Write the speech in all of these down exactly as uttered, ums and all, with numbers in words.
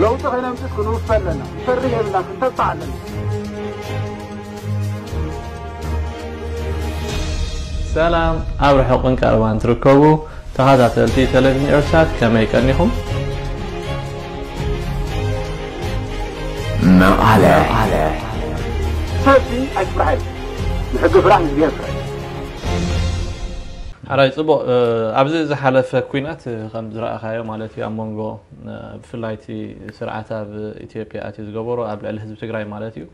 لو تغينا مسكن وفلنا شريه لنا تطعنا سلام أبرح حقن كاروان تركوبو تهذا تلتي تلفن إرشاد كما يكنهم ما على على سافي أكبر نحكي فرعنا بيا على يصبو أبزز حلف كوينات خم زراعة خير مالتي أمونجو في اللايتي سرعتها بإثيوبيا أتيز جبرو قبل الحزب تجري مالتيو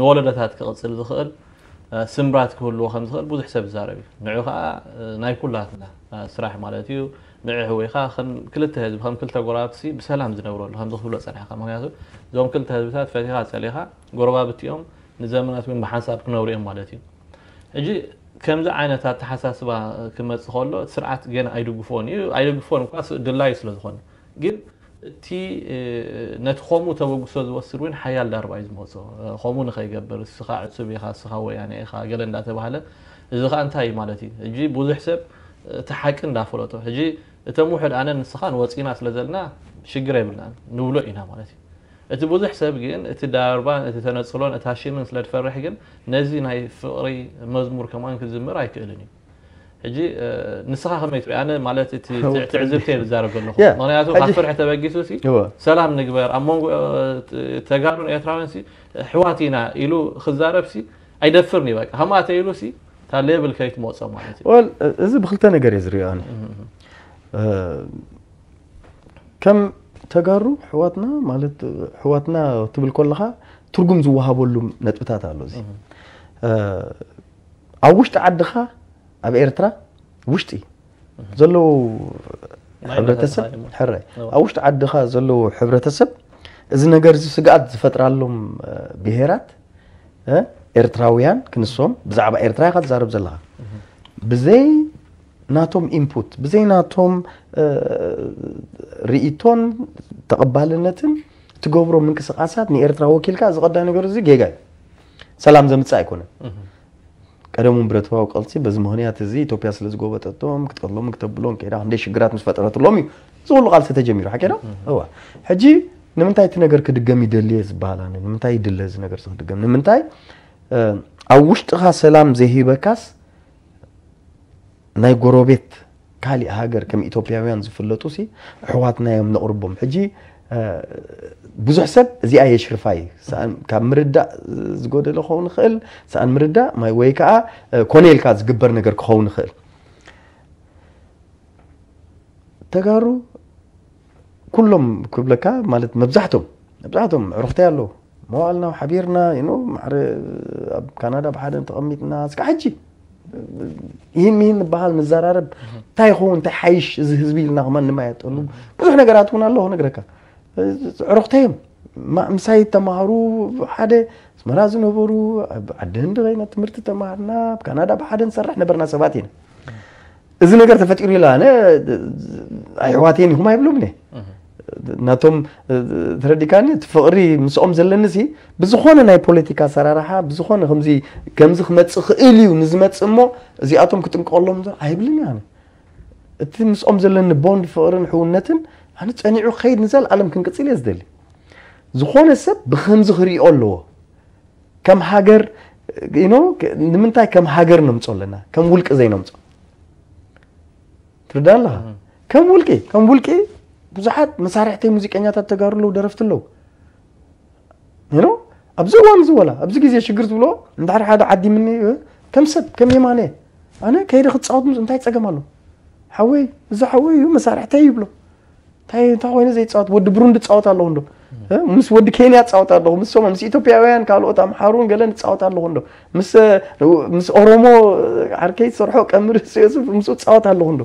نولدت هاد كقصيل دخل سمرات كله خم دخل بود حساب زاربي نعوها ناي كلاتنا سرعة مالتيو نعه هو يخا خم كل تهذب خم كل تجرباتي بسلام زنورو خم دخلوا سرعة خم هيازو زوم كل تهذبات فاتيها سليها جربا بتيوم نزامنات من بحساب كنوريهم مالتيو أجي كم عينة تحساس با كم تخلو سرعة جن أيدوغفون أيدوغفون قاس دلايس لذخون جد تي نتخمو توجسوز وسروين حيال الأربعة زموسو خمون خي جبر السخاع سبي خاص خاوة يعني خا جلنا لا تبهله إذا خان تاي مالتي جي بوز حسب تحكن لا فلوتو جي تموحد عنا السخان وسقينا سلزلنا شجرة بلنا نولو إنها مالتي أنت بوز حساب جن أنت داربان أنت تنصلون أنت هاشيمن سلاد فرح جن نزين هاي فقري مزمور كمان كزمر هاي كألني هجي نسخة خميت أنا مالت أنت تعزب تيل زارب كله أنا أتوقع فرح تبقي سوسي سلام نكبر أمون تجارون إيترانسي حواتينا إلو خزاربسي أي دفرني بقى هم أتيلوسي تعليب الكيت موت سمعتي وال إذا بخلت أنا جريز ريان كم تجارو حواتنا مالت حواتنا تبل كلها ترجم زوها بولم نتبتها على زين. عوش تعدخها أبي إرترا وشتي زلوا حبرة تسب حرة عوش تعدخها زلوا حبرة تسب إذا نجارز سقعد فترة لهم بهيرات إرتراويان كنسوم بزعب إرترا قد زارب زلها بزي ناتهم input بزي ناتهم رئيتون تقبلنتن تجبروا منك سقاسات نيرترا وكيل كاز قد أنا جرزي جيجاي سلام زمت سايكونه كريمون برتوا وقلتي بزمهنية تزيد توبياس لزجوبة التوم كتقلهم كتبلون كيرا عنديش جرات مش فترة طلومي زول قلتي تجميل حكينا هو حجي نمتاي تنجر كدجمي دليز بالاني نمتاي دليز نجر صد جم نمتاي أوشت خا سلام زهي بكاس ناي جروبيت كالي هاجر كم إثيوبياويان زفلتوسي حواتنا يوم نقربهم حجي بزح سب زي أي شرفاي سأن كمردة زقود له خون خيل سأن مردة ما يويكا كونيل كاز جبر نجر خون خيل تجارو كلهم كبلكا مالت مبزحتهم مبزحتهم عرفتي له موالنا وحبيرنا ينو مع كندا بحد تقميت ناس كحجي ين مين بحال مزارارب تايخون تحيش زهزبيل نغمان نمايت قلو بزح نقراتون الله نقركا عرقتهم مساي تمارو حدا مرازو نبرو عدن دغينا تمرت تمارنا بكندا بحدا نسرح نبرنا سباتين إذا نقر تفتقري لانا أيواتين هما يبلومني ناتهم ترديكاني تفقري مسؤم زلنسي بزخونا ناي بوليتيكا سراراحا بزخونا خمزي كمزخ متسخ إلي ونزمتس أمو زي آتهم كتنقولهم عيبلني يعني أنت مسؤم زلن بوند فقرن حونتن أنا تاني عقيد نزل على ممكن كتير يزدلي زخون السب بخمس غري أولو كم حجر ينو من تاي كم حجر نمتصل لنا كم ولك زي نمتص تردان لها كم ولكي كم ولكي بزحات مسارح تي موسيقى نيات التجار لو درفت له ينو أبزو وامز ولا أبزو كذي شجرت ولا ندار هذا عدي مني كم سب كم يمانه أنا كير خد صوت من تاي تسجماله حوي زحوي مسارح تي يبلو تاي تاوين زي تصوت ود بروند تصوت الله هندو مس ود كينيا تصوت الله مس سو مس إثيوبياويان قالوا تام حارون قالن تصوت الله هندو مس مس أورومو عركي صرحوا كمر يوسف مس تصوت الله هندو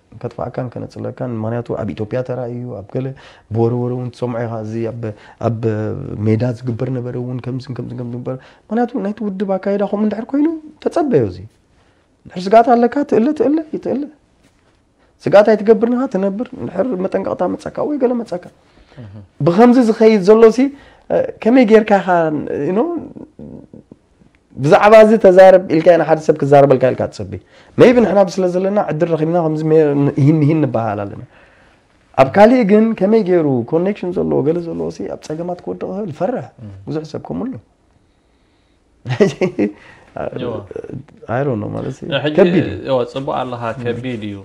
ከተፋካን ከነጽለካን ማንያቱ ኣብ ኢትዮጵያ ተራዩ ኣብ ገለ ቦርወሩን ጾምዓ ሀዚ ኣብ ኣብ ሜዳዝ ግብር ነበርውን ከምስን ከምስን ከም ነበር ማንያቱ ናይት ውድ ባካይዳ ሆም እንዳር ኮይኑ ተጸበዩ እዚ ንሕር ስጋት ኣለካ ትእለ ትእለ ይትእለ ስጋት ኣይትገብርንሃ ተነብር ንሕር መጠንቀቕታ መጻካ ወይ ገለ መጻካ ብኸምዚ ዝኸይድ ዘሎሲ ከመይ ጌርካ ዩ ኖ بزعبازي تزارب إلك أنا حادثة بكزارب إلك إلك تصبي ما يبين إحنا بس لازلنا عدل رخيمنا خمس مية هين هين بحاله لنا أبكالي جن كم يجرو كونكشنز ولا وجلز ولا شيء أبتسم ما تقول ده الفرح وزع سبكم منه يوه I don't know ما لسه كبير يوه صبوا على ها كبير يو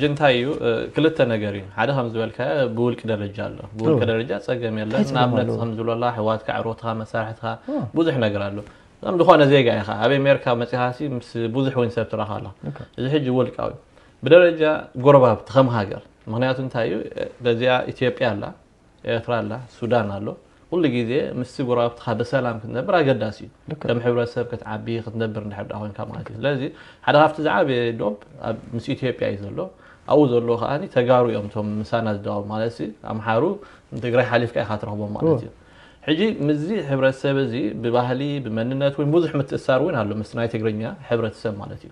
جنتايو كلتا نجارين هذا همزول الكا بقول كده رجال بقول كده رجال سجمي الله نابنا همزول الله حوادك عروتها مساحتها بوزح نجارله أنا دخلنا زي قايخة أبي أمريكا مسيحاسي مس بوزح وين سبت راح الله إذا هيجي ولك أوي بدرجة قربها بتخم هاجر مهنيات تايو لزيا إثيوبيا لا إيرترا لا السودان لا كل جزء مس قربها بتخ بسلام كنا برا قداسي لما حبر السبب كتعبي خدنبر نحب أهون كمالك لازم هذا عرفت زعابي دوب مس إثيوبيا يزلوا أو زلوا خاني تجاروا يومهم مسانا داو مالسي أم حارو نتجري حليف كأي خاطر هو مالتي حجي مزي حبرة السبزي بباهلي بمننات وين بوزح متأثرون هالو مسناي تقرينيا حبرة السب مالتي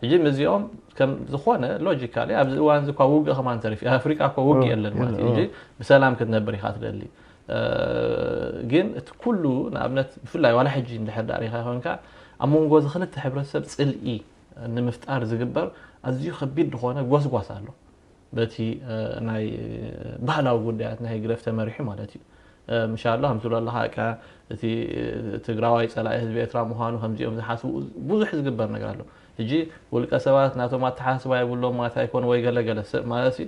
حجي مزيوم كم زخوانة لوجيكالي أبز وان زكوا وجه خمان تعرف أفريقيا كوا وجه إلا مالتي حجي بسلام كنا بريحات للي ااا جين كله نابنت في الله ولا حجي نحد عليها هون كا أمون جوز خلت حبرة السب تسأل إيه إن مفتقر زجبر أزيو خبير دخوانة جوز قاسالو بتي ناي بحلا وجودات ناي قرفت مريحي مالتي مش الله همزول الله هاكا تي تقرأي سلا إحدى بيترا مهان وهمزي أمزح حاسو بوزح زقبر نقرأله يجي والكسبات ناتو ما تحاسبه يقول له ما تايكون ويقل قل ما لسي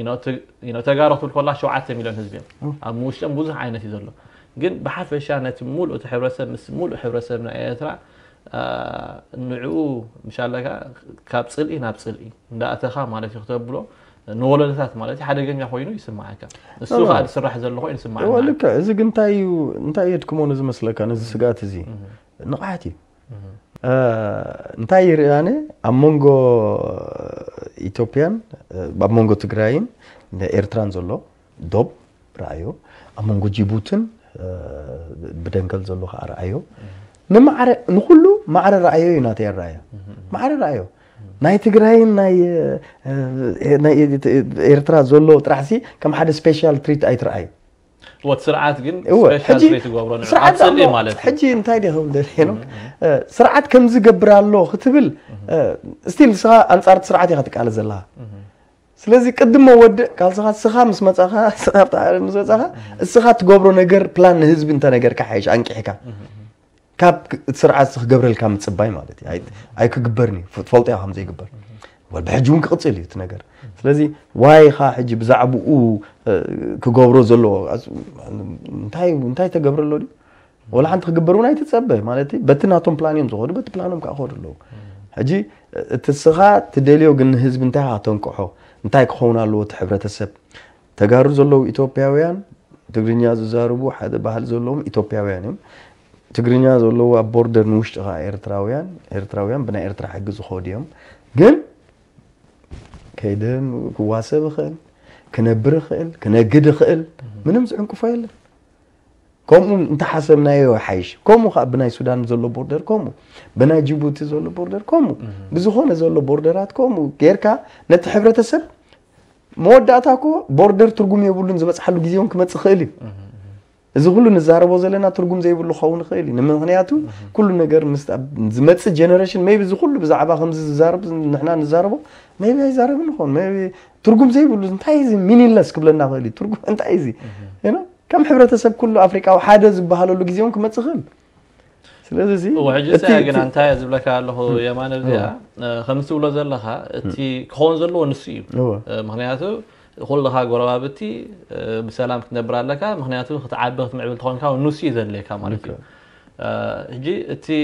ينو ت ينو تجارة تقول والله شو عتم مليون حزبين موش أم بوزح عينتي ذله جن بحث في شأن تمول وتحبرسه مسمول وحبرسه من أيترا نعو مش الله كا كابسل إيه نابسل إيه ده أتخام على شو تقبله نولد ثلاث مالتي حدا جن يخوينو يسمعك السوق هذا السرح زل خوين يسمعك ولك إذا كنت أيو أنت أيتكمون إذا مسلك أنا إذا سقعت زي نقعتي أنت أير أنا أمونجو إثيوبيان أمونجو تجراين إيرتران زلوا دوب رأيو أمونجو جيبوتن بدنكل زلوا رأيو نم عر نقوله ما عر رأيو يناتي الرأي ما عر رأيو ناي تجراين ناي ناي إيرترا زولو ترحسي كم حد سبيشال تريت أي ترأي. وسرعات جن. سبيشال تريت جوابرنا. سرعات سلي ماله. حجي انتاي ده هم ده هنا. سرعات كم زجبر الله ختبل. استيل سخا أنصارت سرعتي خدك على زلها. سلزي قدم مود قال سخا سخا مس ما سخا سخا تعرف مس ما سخا سخا تجوابرنا جر بلان هزب انت نجر كحيش عنك حكا. كاب سرعة صخ جبر الكام تصباي مالتي عيد عيك جبرني فولتي أهم زي جبر والبحجون كقتلي تنقر فلذي واي خا حجي بزعبو أو كجبرو زلوا انتاي انتاي تجبر اللودي ولا عند تجبرون عيد تصباي مالتي بتنا توم بلانيوم زغور بت بلانيوم كأخور اللو حجي السرعة تدليو جن هزب انتاي عطون كحو انتاي كحونا اللو تحبر تسب تجارو زلوا إثيوبيا ويان تقرينيا زاربو حد بحال زلوم إثيوبيا ويانهم تقرينيا زلوا بوردر نوشت غا إيرتراويان إيرتراويان بنا إيرترا حق زخوديهم قل كيدن كواسب خل كنبر خل كنجد خل منهم زعم كفايل كم أنت حسبنا يو حيش كم خا بنا السودان زلوا بوردر كم بنا جيبوتي زلوا بوردر كم بزخون زلوا بوردرات كم كيركا نتحبر تسب مود داتاكو بوردر ترجمي يقولون زبط حلو جزيهم كم تخيلي إذا كله نزار بوزلنا ترجم زي بقول له خاون خيالي نما هنياتو كله نجار مستقبل زمتس جينيريشن ما يبي إذا كله بزعبا خمسة نزار بس نحنا نزار بو ما يبي يزار منه خون ما يبي ترجم زي بقول أنت عايزي مين الناس قبل النهارلي ترجم أنت عايزي هنا كم حبرة تسب كله أفريقيا وحادث بحاله لو جزيهم كم تسخن سلسة زي وعجزة أجنان تايز بلاك الله هو يمان الرياء خمسة ولا زلها تي خون زلوا نسيب هنياتو خلها قرابتي بسلام نبرة لك مهنياتو تعبت مع بلتون كا ونسي ذن لك مالك جي تي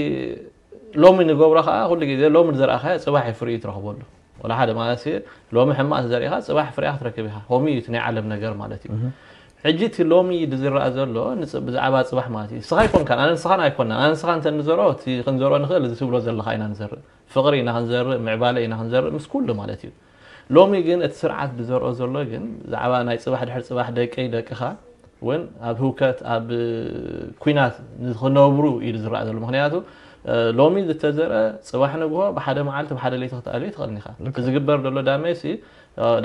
لو من قبرها خلك إذا لو من زرعها صباح فريت راح بقوله ولا حدا مالتي لومي حماس زريها صباح فريات ركبها همي تنعلم نجر مالتي حجيت لومي دزر ازلو بزعبا صباح مالتي صخا يكون كان انا صخا يكون انا صخا انت نزرو تنزرو نخل تبلو زل خاينا نزر فقرينا نزر معبالينا نزر مس كله مالتي لومي جن اتسرعت بزرو زلو جن زعبا ناي صباح دحر صباح دقي دقخا وين اب هوكات اب كوينات نخنوبرو يدزر ازلو مخنياتو لومي زتزرع صباح نجوا بحدا معلت بحدا ليت قاليت خلني خا زقبر دلو داميسي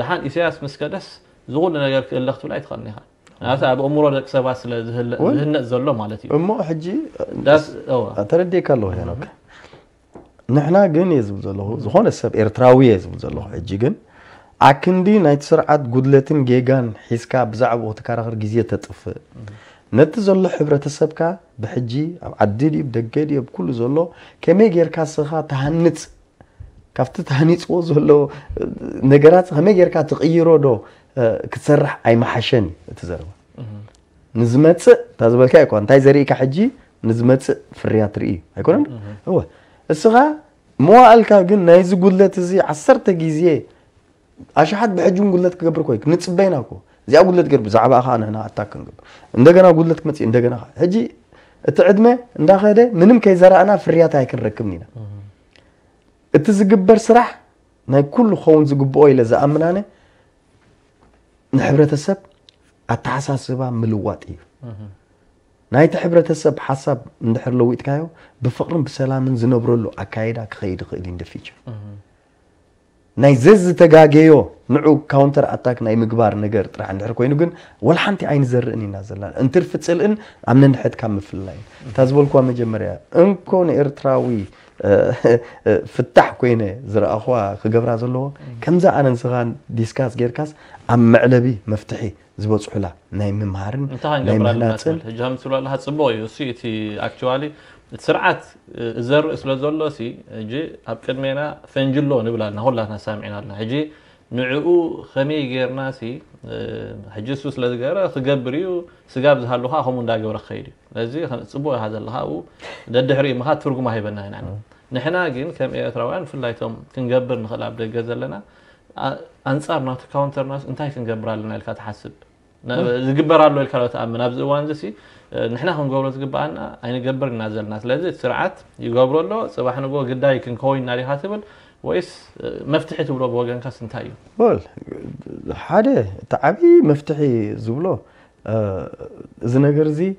دحان اسياس مسكدس زغول نجر لختو لا يتخلني خا انا ابو امور دك سبع سلازهل هن زلو مالتي امو حجي داس ترديك الله هناك نحنا جن يزب زلو زخون السب ارتراوي يزب زلو حجي جن عكندي نايت سرعه غدلتن جيغان حسكا بزعبو تكرر غزيه تطف نت زلو حبرت السبكا بحجي عدلي بدقدي بكل زلو كمي غير كاسخه تهنت كفت تهنيت زلو نغرات كمي غير كا تغيرو دو كتسرح اي محشن تزرب نزمت تازبلك يكون انت زريك حجي نزمت فريات ري ايكون هو الصغا مو قالكا كن ناي زغولت زي عشرة غيزيه اشحت بحجي غولت كبر كويك نصبيناكو زي غولت غير بزعبا انا هنا اتاك نغب اندغنا غولت كمتي اندغنا حجي اتعدمه انداخده منم كيزرعنا فريات هاي كنركبنينا اتزغبر سرح ناي كل خون زغبو الى زامنانه نحبرة السب أتحسسبها ملوات إيه. نايت حبرة السب حسب ندحر لويت كايو بفقر بسلام زنبرو له أكايدا كخير خيلين دفيج. ناي زز تجاجيو نعو كاونتر أتاك ناي مقبار نجر راح ندحر كوينو جن ولا حنتي عين زر إني نازلان أنت رفت سل إن عم ننحد كم في اللاين تزبول كوا مجمرة إن كون إرتراوي فتح كوينه زر أخوه خجبر زلوا كم زا أنا نسخان ديسكاس جيركاس أم معلبي مفتحي زبط صحلا نايم مهارن نايم هناتل جهم سلا لها صبوي وصيتي أكتوالي سرعة زر إسلا زلوا سي جي أبكلمينا فنجلو نبلا لنا هلا إحنا سامعين لنا هجي نعو خمي جيرنا سي هجي سوس لزجارة خجبريو سجاب زهلوها هم نداجو رخيري لذي خن صبوي هذا اللها وده الدحري ما هاد فرق ما هي بنا هنا نحنا جين كم إيه تروان في الليتهم كنجبر نخل عبد الجزل لنا أنصار نات كاونتر ناس أنت هيك نجبر لنا الكات حسب نجبر له الكات أمن أبز وانجسي نحن هم جبروا تجبرنا أنا جبر نازل ناس لذي سرعات يجبروا له سواء إحنا جوا قد داي كنكوين ناري هاتبل ويس مفتحي تبلو بوجان كاس أنتايو بول حدا تعبي مفتحي زبلو زنجرزي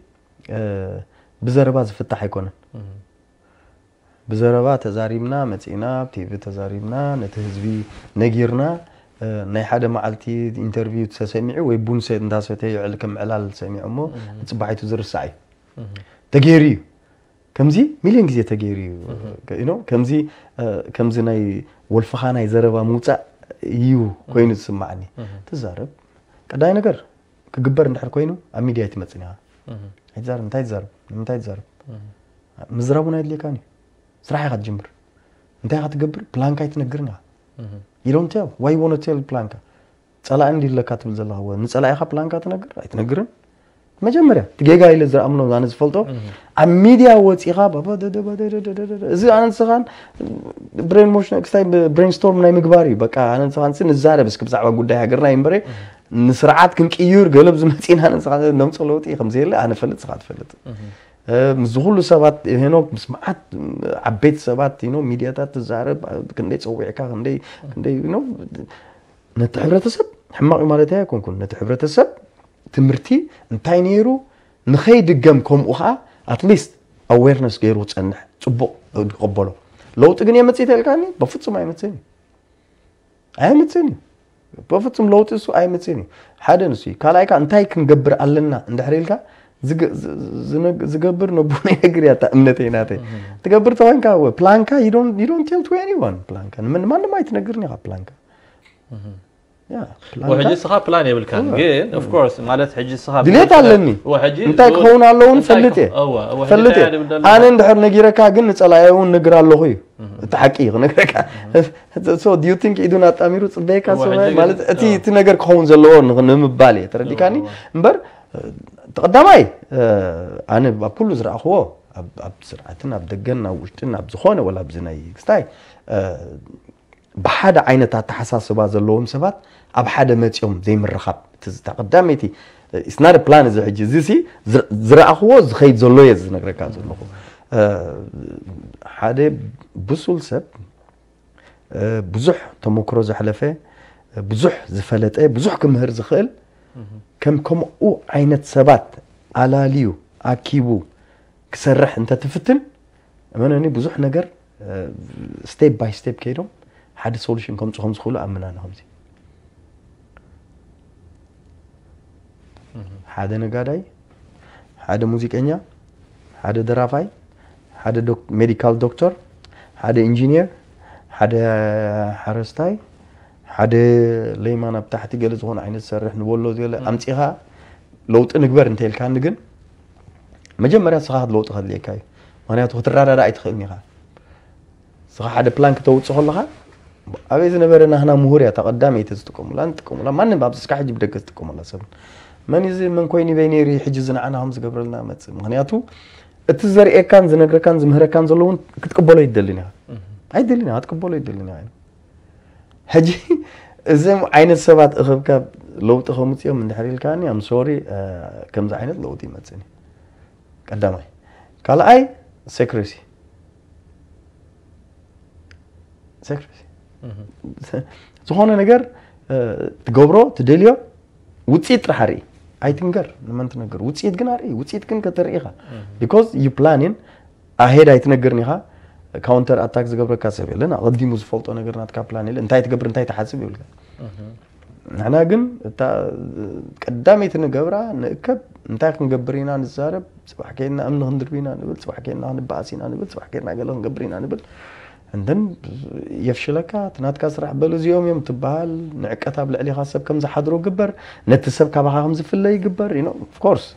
بزربات فتح يكون بزربات تزاريمنا متينا بتيفي تزاريمنا نتهزبي نجيرنا ناي حدا معلتي انترفيو تسمعي ويبون سيد انداسوتي علكم علال سميع امو تبعي تزر ساعي تغيري كمزي مليون غزي تغيري يو نو كمزي كمزي ناي ولفخا ناي زربا موصا يو كوينو تسمعني تزارب قداي نجر كغبر ندحر كوينو اميديا تمصنيها هيزار انت هيزار انت هيزار مزربون هيدلي كاني سرعة قد جمبر، أنت قد جبر بلانكا يتنقرنا. You don't tell. Why you want to tell بلانكا؟ سأل عندي اللي كاتب زل هو نسأل أيها بلانكا تنقر؟ يتنقرن؟ ما جمرة. تجيجا إلى زر أمنو زانس فلتو. الميديا وات إغابة. بده بده بده بده بده. زي أنا سخان brain motion كستاي brain storm نايم كباري. بقى أنا سخان سن الزارة بس كبس عوا قد هاجر نايم بري. نسرعات كم كيور قلب زمتين أنا سخان نمت صلوتي خمسة أنا فلت سخان فلت. مزغول سبات هناك مسمعات عبيت سبات ينو ميدياتات الزعرب كندي تسوي عكا كندي كندي ينو نتحبر تسب حماق مالتها يكون كن نتحبر تسب تمرتي نتاينيرو نخيد قمكم وخا اتليست اويرنس غيرو تصنح صبو تقبلو لو تغني متيت الكاني بفصم ايمتني ايمتني بفصم لو تسو ايمتني حدا نسي كالايكا انتاي كنغبر علنا اندحريلكا زغبر نبونه يغري اتا امنتي ناتي تغبر توانكا و بلانكا يو دونت يو دونت تيل تو اني وان بلانكا من ما ما يتنغرني على بلانكا يا وحجي صخا بلان يبل كان جين اوف كورس مالت حجي صخا دليت علني وحجي انت كون علون فلتي فلتي انا ندحر نغيركا كن صلايون نغرالو هي تحقيق نغركا سو دو يو ثينك يدون اتاميرو صبيكا سو مالت اتي تنغر كون زلون نمبالي ترديكاني امبر تقدماي أنا بقول زرع أخوه أب أب زرعتنا بدقنا وشتنا بزخونه ولا بزناي كستاي بحد عينتات حساسة بعض اللهم سبات أبحد متيوم زي من الرخاب تقدمتي it's not a plan زي جزيسي زرع خوز خيد زلويز نقرأ كذا نقول هذا بسول سب بزح تموكروز حلفة بزح زفلت إيه بزح كمهر زخيل كم كم أو عينة سبات على ليو أكيبو كسرح أنت تفتن أنا هني بزح نقر ستيب باي ستيب كيرم هذا سوليشن كم تخمس خلو أمنا نهمزي هذا نقاداي هذا موسيقى هذا درافاي هذا دوك ميديكال دكتور هذا انجينير هذا حرستاي هذا ليمان بتحت جلز هون عين السرح نقول له ديال أمتيها لو تنكبر أنت الكان نجن ما جم مرة صاحد لو تخذ لي كاي وأنا تخطر رأي رأي تخلني خا صح هذا بلانك توت صح الله أبي إذا نبرنا هنا مهوري أتقدم يتزتكم ولا أنتكم ولا ما نبى بس كحد يبدك تزتكم ولا سبب من يزي من كويني بيني ريح جزنا عنها همز قبلنا ما تسمع هنياتو التزر إيه كان زنقر كان زمهر كان زلون كتقبله يدلينها هاي دلينها تقبله يدلينها يعني هجي زي عين السبات أخب كاب لو تخمت يوم من حريل كان يوم سوري كم زعينت لو دي ما تسني قدامي قال أي سكرسي سكرسي تهون نقر تقبره تدليه وتسيت رحري أي تنقر لما أنت نقر وتسيت جناري وتسيت كن كتريها because you planning ahead أي تنقرنيها counter attacks قبل كاسبي لنا غدي مزفلت أنا قرنات كابلاني لأن تايت قبل تايت حاسبي ولا أنا جن تا قدامي تنقبره نكب نتاك نقبرينا نزارب سبح كينا أمن هندربينا نبل سبح كينا هنباسينا نبل سبح كينا قالوا نقبرينا نبل عندن يفشلك تنات كسرح بلوز يوم يوم تبال نعكتها بلعلي خاصة كم زحدرو قبر نتسب كبعها همز في الله يقبر يو اوف كورس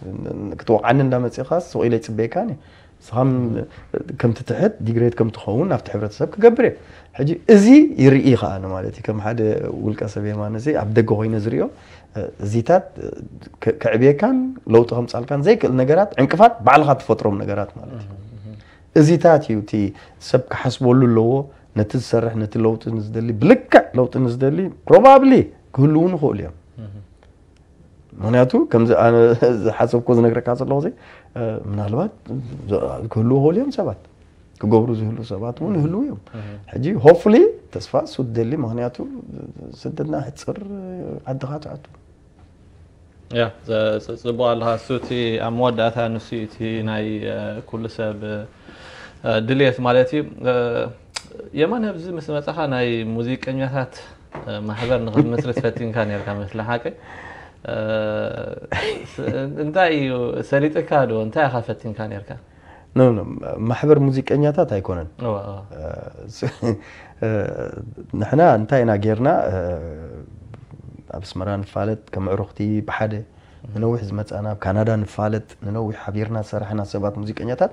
كتوقع عن لما تخاص وإلي تبيكاني صام كم تتحد ديجريد كم تخون نفتح حبرة تسب كقبري حجي ازي يريقها أنا مالتي كم حدا والكسبية ما نزي عبد جوهي نزريو زيتات كعبية كان لو تخمس على كان زي النجارات عنكفات بعلقت فترة من نجارات مالتي ازيتاتي وتي سبك حسبوا له لو نتسرح نتلو تنزدلي بلكع لو تنزدلي بروبابلي كلون خوليا معناتو كم انا حسب كوز نغرك حسب لو زي من البات كلو خوليا سبات كغبرو زهلو سبات ون هلو يوم حجي هوفلي تسفا سدلي معناتو سددنا حتصر عدغات عتو يا زبوا لها سوتي اموداتا نسيتي ناي كل سب دليت مالتي يمان هبزي مثل ما تخا ناي موزيك أنياتات ما حبر نغد متر تفتين كان يركب مثل حاكي انتاي ساليت كادو انتاي خافتين كان يركب نو نو ما حبر موزيك أنياتات هيكونن نحن انتاي ناقيرنا أبسمرا نفالت كم عروختي بحده ننوي حزمت أنا بكندا نفالت ننوي حبيرنا سرحنا سبات موزيك أنياتات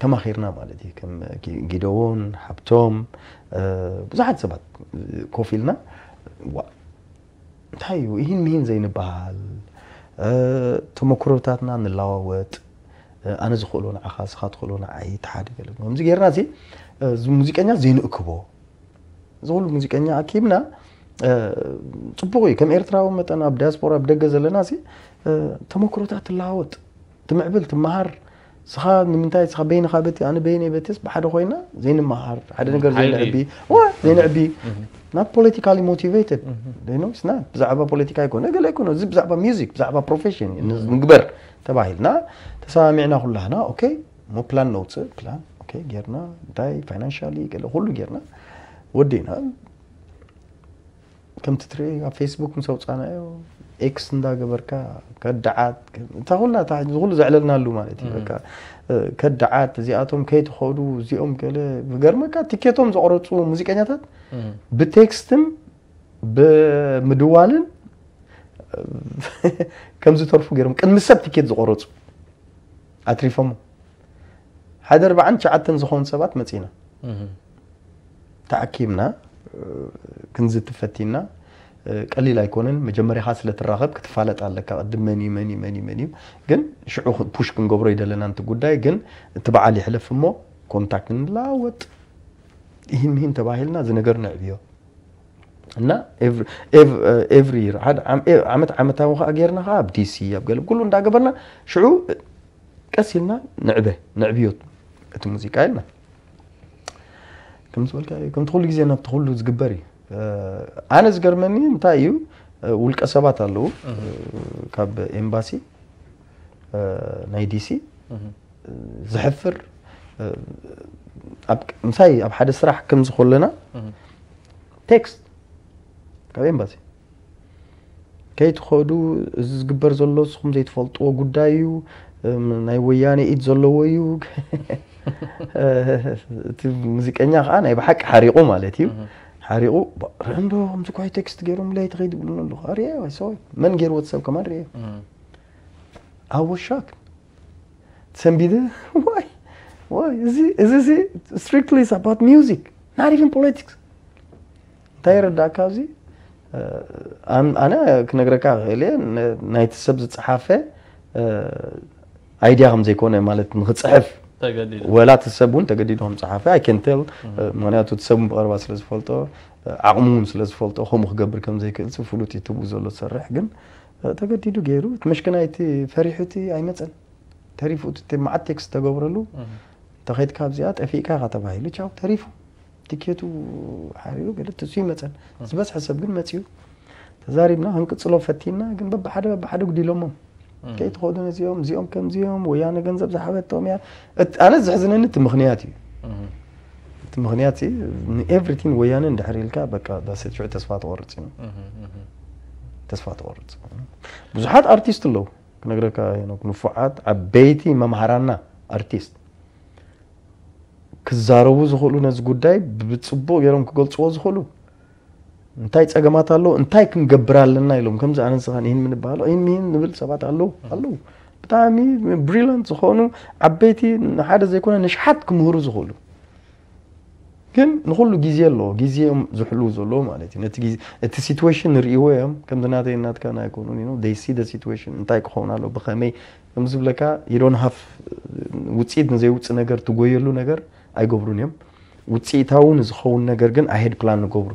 كما خيرنا مالتي كم جيدون حبتوم أه بزحت سبات كوفيلنا و تايو إيهن مين زي نبال أه تموكروتاتنا نلاوت أه أنا زخولون عخاص خات خولون عيد حادي قلبنا موسيقى رازي أه موسيقى زين أكبو زول موسيقى أكيبنا أه طبوي كم إيرترا ومتنا بداسبورا بدقز لناسي أه تموكروتات اللاوت تمعبل تمهر سخا من تاي سخا بين خابتي أنا بيني بتس بحد خوينا زين مهار حد نقدر زين عبي وزين عبي not politically motivated they know it's not بزعبة politically يكون نقول يكون زب بزعبة music بزعبة profession نكبر تباهلنا تسامعنا كلنا هنا أوكي مو plan notes plan أوكي جرنا تاي financially قالوا كله جرنا ودينا كم تتري على فيسبوك مسوت أنا إكس ندا جبركا كدعات تقول لا تقول زعلنا له مالتي بكا كدعات زياتهم كيت خلو زيهم كله بجرمك تكيتهم زعرت وموسيقى نجات بتكستم بمدوالن كم زترفوا جرم كان مسبت كيت زعرت أتريفهم هذا ربعا شعتن زخون سبات متينا تعكيمنا كنزت فتينا قليل ايكونن مجمري حاصله الرغب كتفالط عليك قدم مني مني مني مني ግን شعو بوش كنغبر يدلنا انت ጉዳይ ግን تبع لي حلف مو كونتاكت نلاوت ይሄን ይሄን ተባሂልና ዝነገር ነው ቢዮ እና ኤቭሪ ኤቭሪ ይር ዓመት ዓመታው ሀገርና ሀብ ዲሲ ያብገል ሁሉ እንዳገበርና ሽዑ ቀስልና ንዕበ ንዕብዮት እቲ ሙዚቃ ይልና ከምስ ወልካ ከም ትሁሉ ግዜ ናብ ትሁሉ ዝግበሪ ኣነ ዝገርመኒ እንታይ እዩ ውልቀ ሰባት አለው ካብ ኤምባሲ ናይ ዲሲ ዝሕፍር اب مساي اب حد سرح كم زخلنا تكست كاين باسي كايت خدو زغبر زلو صخم زيت فلطو غدايو ناي وياني ايت زلو ويو تي موسيقيا خا ناي بحق حريقو مالتي حريقو رندو مسكو اي تكست غيرهم لا يتغيد يقولون له اريا واي سوي من غير واتساب كمان ري او شاك تسمبيده واي Why is it? Is it strictly it's about music, not even politics. Tayra Dakazi, I'm I'm Knagraka Helen, night subs half a idea Hamzekone Malet Mutsaf. Well, at the Sabun, Tagadid Homsaf, I can tell Mana to Sabun or was less photo, Amun's less photo, Homo Gabber comes a kill, so Fuluti to Buzolos Ragan. Tagadidu Geru, Mishkanite, Ferihiti, I met. تعرفوا تتمع التكست تجبرلو تاخد كابزيات أفيكا غتبعي لي شاف تعرفوا تكيتو حريلو قلت تسوي مثلا بس حسب قل ماتيو تزاربنا هنقص لو فتينا جن بب حدا بب حدا قدي لهم كيت خودنا زيهم زيهم كم زيهم ويانا جن زب زحبت توم يا أنا زحزن إن تمغنياتي تمغنياتي إن everything ويانا ندحري الكاب بكا ده ستشوي تصفات ورطين تصفات ورط بزحات أرتيست لو نقولك يعني نفعات عبيتي ما مهرنا أرتيست كزارو زخلو ناس قداي بتصبوا يروم كقول صوز خلو انتايت أجمعت علو انتايك نجبرال لنا يلوم كم زعلان صغانين من بالو إين مين نبل سبعة علو علو بتاعي بريلانت زخانو عبيتي حدا زي كنا نشحت كمهور زخلو كن نقولو جزية لو جزية زحلو زلو مالتي نتجي الت situation ريوهم كم دناتي النات كانوا يكونون إنه they see the situation انتايك خونا لو بخامي كم زبلكا you don't have وتصيد نزاي وتص نجار تقول له نجار أي قبرونيهم وتصيد هون زخون نجار جن I had plan نقبر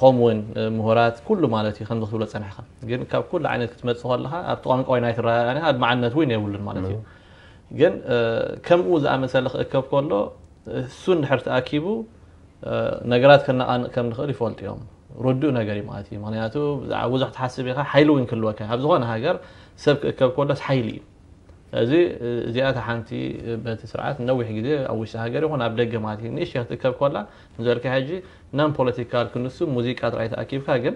خومون مهارات كله مالتي خندق دولة سنحها جن كاب كل عينت كتمت صغلها أبطوان كوي نايت رارة أنا هاد معنا توين يقولون مالتي جن كم أوز أمثال كاب كله سن نحر تأكيبه نجارات كنا أنا كم نخلي فولت يوم ردونا جري معاتي معناته عاوز أتحسبها حيلوين كل وقت هبزغان هاجر سب كقولت حيلي زي زيادة حنتي بتسرعات نوي حجدي أو شيء هاجر وأنا أبدأ جماعتي نيش يهتك كقولة نزار كهجي نام بوليتيكال كنوسو موسيقى رأيت أكيد هاجر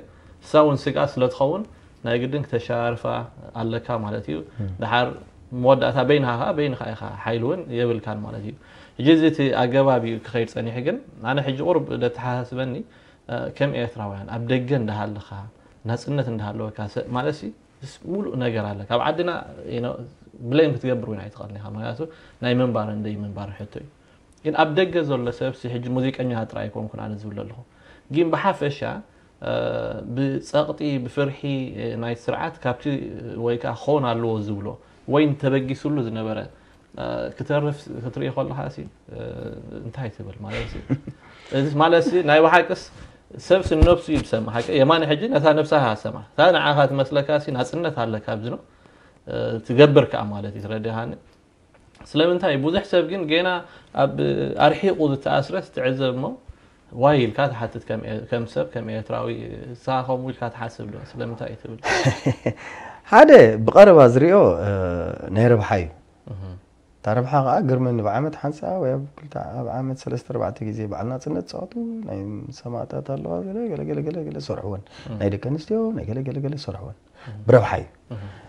ساون سجاس لا تخون نقدر نكتشارفه على كام معناته دحر مودة بينها بين خا حيلوين يقبل كان معناته جزتي أجابي خير سني حجن أنا حج قرب لتحاسبني كم إثراوان أبدجن ده هالخا ناس إنت ده هالو كاس مالسي مولو نجار لك عدنا يعني بلين بتجبرون عيتقالني همياتو نايمن بارن دايمن بار حتى إن أبدج زول سبسي حج موسيقى أني هترايكم كن على زول لهم جيم بحافشة بسقطي بفرحي ناي سرعات كابتي ويك أخون على لو زوله وين تبجي سلو زنبرة كتعرف كتري خال حاسي انتهيت بالمالسي المالسي ناي وحاكس سبس النفس يبسم حق يا ما نحجي نتا نفسها سما ثاني عاهات مسلكاسي ناصنت هلك ابزنو تجبر كعمالتي تردهان سلمن تاي بوز حساب جن جينا ارحي قود تاسرس تعذب مو وايل كانت حتى كم كم سب كم يتراوي ساخو مول كانت حاسب له سلمن تاي تبل هذا بقرب ازريو نيرب حي تعرف حاجة أجر من بعمد حنسة ويا كل تع بعمد سلست أربعة تجزي بعلنا تنت صوته ناي سمعتها طلوا جل جل جل جل جل سرعون ناي دكانستيو ناي جل جل جل سرعون بربحي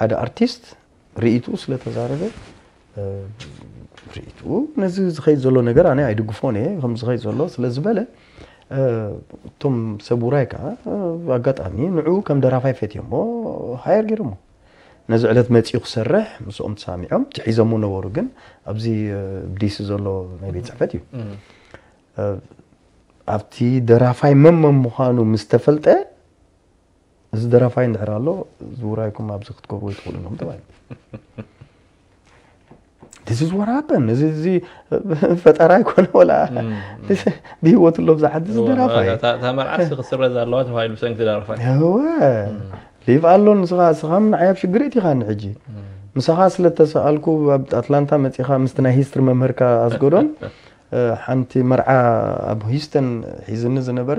هذا ارتيست ريتو سلا تزاربه ريتو نزيز خي زلو نغير انا ايدغفوني خمس خي زلو سلازبله توم سبورايكا اغطامي نعو كم درافاي فيتيمو هاير غيرمو نزعلت ماتي خسرح مسوم تسامعهم تحيزمو نورو كن ابزي بديس زلو ما بيتفاتيو ابتي درافاي مم مخانو مستفلطه ز درافاي ندحرالو زورايكم ابز ختكبو يتقولنهم تبع This is what happened. This is the fatara ikon wala. This be what love zahad this darafa. Ta ta mar'as khsira zalawat wa ilbsan darafa. هو ليف قال له نسخه سخم عيب شجريتي خان حجي. مسخه ስለተሰአልኩ አትላንታ መጽኻ ምስተና ሂስትሪ መምህርካ አስጎዶን ሓንቲ መርዓ ኣብ ሂስተን ሒዝኒ ዝነበረ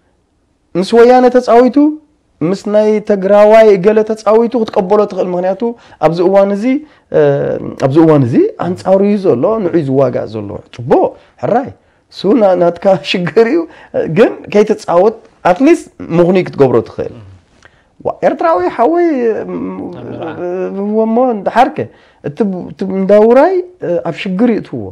مس ويانا تصاويتو مس ناي تغراواي غله تصاويتو تقبلوا تخل مخنياتو ابز وان زي ابز وان زي انصارو يزلو نعيز واغا زلو طبو حراي سونا ناتكا شغريو كن كي تصاوت اتليست مغنيك تغبرو تخل وارتراوي حوي ومون حركه تندوراي اب شغري تو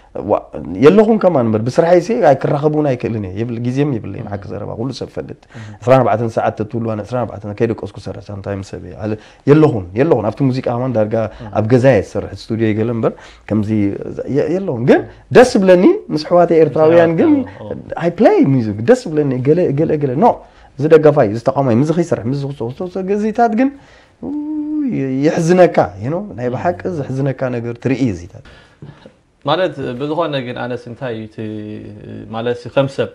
يلخون كمان بسرعه يسي يكرخبون يكلني يبل غيزيم يبل ينعك زربا كله سفدت أربعة وأربعين ساعه تطولوا انا أربعة وأربعين كيدو قسكو سرسان تايم سبي على يلخون يلخون عرفت موسيقى همان دارغا اب غزاي سرح استوديو يغلمبر كمزي يلخون كن دس بلني مسحواتي ايرتراويان كن اي بلاي ميوزك دس بلني غل غل غل نو زدا غفاي زتقاماي مزخ يسرح مزخ صوت غزيتات كن يحزنك يو نو ناي بحق يحزنك نغير تريي زيتات مالت بزغونه ግን انا سنتاي مالت خمسب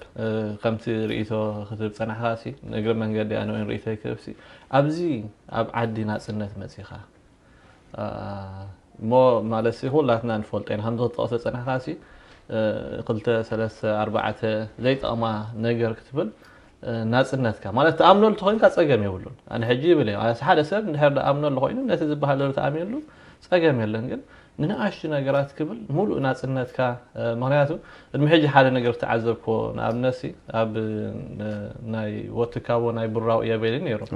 خمس رئيتو خطب صنحاسي نغير منغدي انا وين رئيتو كرسي ابزي اب عدينا صنت مسيخه مو مالت سيولاتنا نفولطين حمزه طوس صنحاسي قلت ثلاثه اربعه زي طما نغير كتبل ناصنتك مالت امنول تخوين كصغم يولون انا حجي بلي على حدا سب نحر امنول لخوين نت زبحالو تاميلو صغم يلن ግን نناقش نقرات قبل مولو ناصنتك مغنياتو المحج حاله نقر تعذبكو ناب نسي اب ناي وتكاو ناي براو يا بيلي نيرو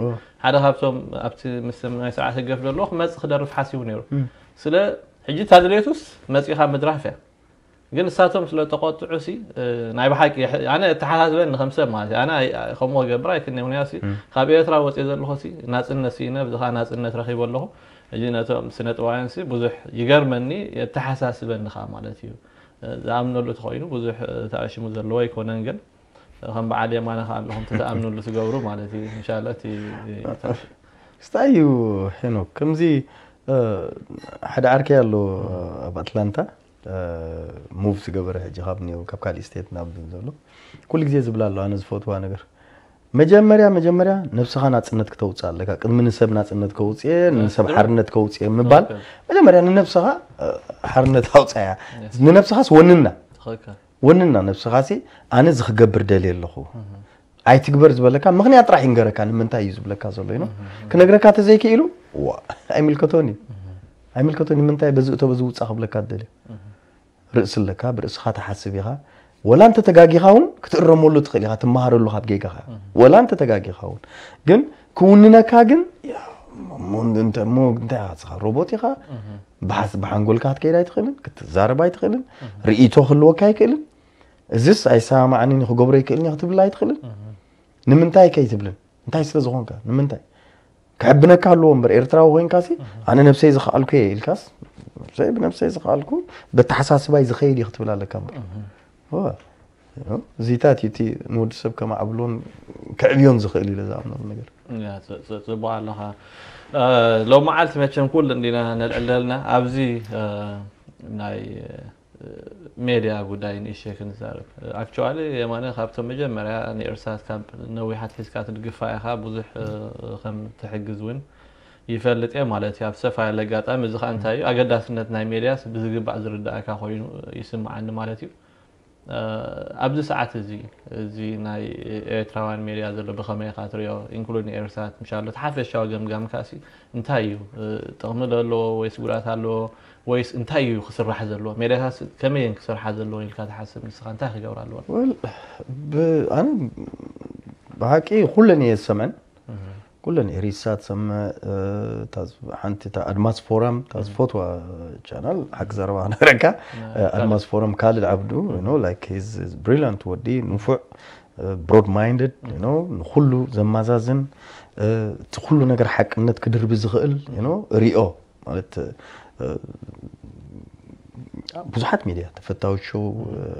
هذا هابتم ابت مسمناي ساعه قفلو خمس خدر فحاسي ونيرو سلا حجي تادليتوس مزي خا مدرافه ግን ساتم سلا تقاطعو سي ناي بحاكي انا اتحاد بين خمسه مالي انا خمو قبراي كني مغنياسي خابيت راوت يزل خوسي ناصنسي نبذ خا ناصنت رخيبو له اجيناتهم سنتوعين سي بزح يغرمني يتحساسبن خا مالتيو زامنلو تخوينو بزح تعشمو زلو يكونن كن خم بعد ما انا خالهم تتامنلو تغبرو مالتي ان شاء الله تي استايو هنو كمزي حدا اركي يالو باتلانتا موف تغبر حجي خابني وكابكال استيت ناب زلو كل جزي زبلالو انا زفوتوا نغير مجمريا مجمريا نفسها ناصنتك توصالك قد من سب ناصنتك وصي نسب حرنتك وصي مبال مجمريا نفسها حرنت اوصايا نفسها وننا وننا نفسها سي انا زخغبر دليل لخو اي تكبر زبلك مخنيات راح ينغرك من تا يزبلك زلو ينو كنغرك تزيك يلو وا اي ملكتوني اي ملكتوني من تا بزوتو بزو صاحبلك دليل راس لك براس خا تحسبيها ولا انت تغاغي خاون كترمولو تخليها تمهارلو خاب جيغا ولا انت تغاغي خاون كن كوننا كاجن يا مند أنت مو ده صخر روبوت يا خا بحس بحنقول كات كيرايت خلين كتزاربايت خلين رئيته خلوه كاي كلين زيس أي ساعة معني نخو جبري كلين يكتب لايت خلين نمنتاي كاي تبلين نمنتاي سلا زغون كا نمنتاي كعبنا كالوم بر إرترا وين كاسي أنا نفسي زخال كي الكاس زي بنفسي زخال كو بتحساس باي زخيل يكتب لا لكامبر هو زيتات يتي مود سب كما عبلون كعليون زخيل لازم نقول لا تبغى لها لو ما علت ما كان كل عندنا نلقلنا أبزي ناي ميديا قداين إشيك نزارب. أكتوالي يماني خابتو مجمرة أني إرسات كامب نوي حتى سكات القفاية خاب وزيح خم تحقزون يفلت إيه مالتي أبسفة على قات أمزخ أنتايو أقداس نتنا ميديا بزيق بعض رداء خوين يسمع عنه مالتي أبز ساعات زي زي ناي إيتراوان ميديا زلو بخمية خاطر يو إنكلوني إرسات مشالو تحافظ شاو جم جم كاسي انتايو تغمل له ويسقرات له ويس انتاي يخسر راح زلوا ميرها كمية ينكسر راح زلوا اللي كانت حاسب نسخان تاخي جورا الأول. أنا بهاكي كلني السمن كلني ريسات سما تاز حنت تا أدماس فورم تاز فوتو شانل حق زروا أنا ركا أدماس فورم كالد عبدو you know like he's is brilliant ودي نفع broad minded you know نخلو زما زازن تخلو نجر حق إنك تقدر بزغل you know ريو مالت بزحات ميديا تفتاوش شو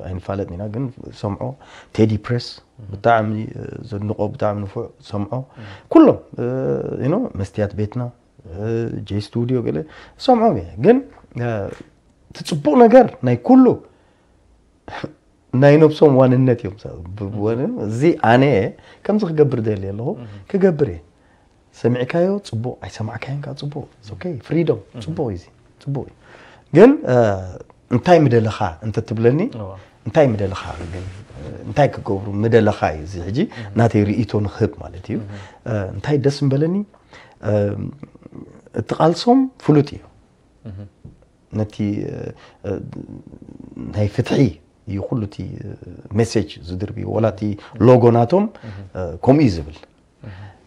عين فالت نينا جن سمعوا تيدي بريس بتعمل زنقوا بتعمل فوق سمعوا كلهم ينو مستيات بيتنا جي ستوديو قال سمعوا يعني جن تتصبونا جر ناي كله ناي نبصم وان النت يوم سال بوان زي أنا كم صخ جبر دليل الله كجبره سمع كايو تصبوا أي سمع كاين كا تصبوا أوكي فريدم تصبوا إزاي تبوي جن انتاي مدلخا انت تبلني انتاي مدلخا جن انتاي كقبر مدلخا زي حجي ناتي رئيتون خب مالتي انتاي دسم بلني تقالصم فلوتي نتي هاي فتحي يخلتي مسج زدربي ولا تي لوجو ناتهم كوميزبل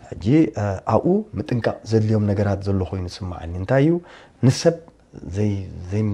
حجي او متنكا زد اليوم نجرات زلو خوي نسمعني انتايو نسب زي زي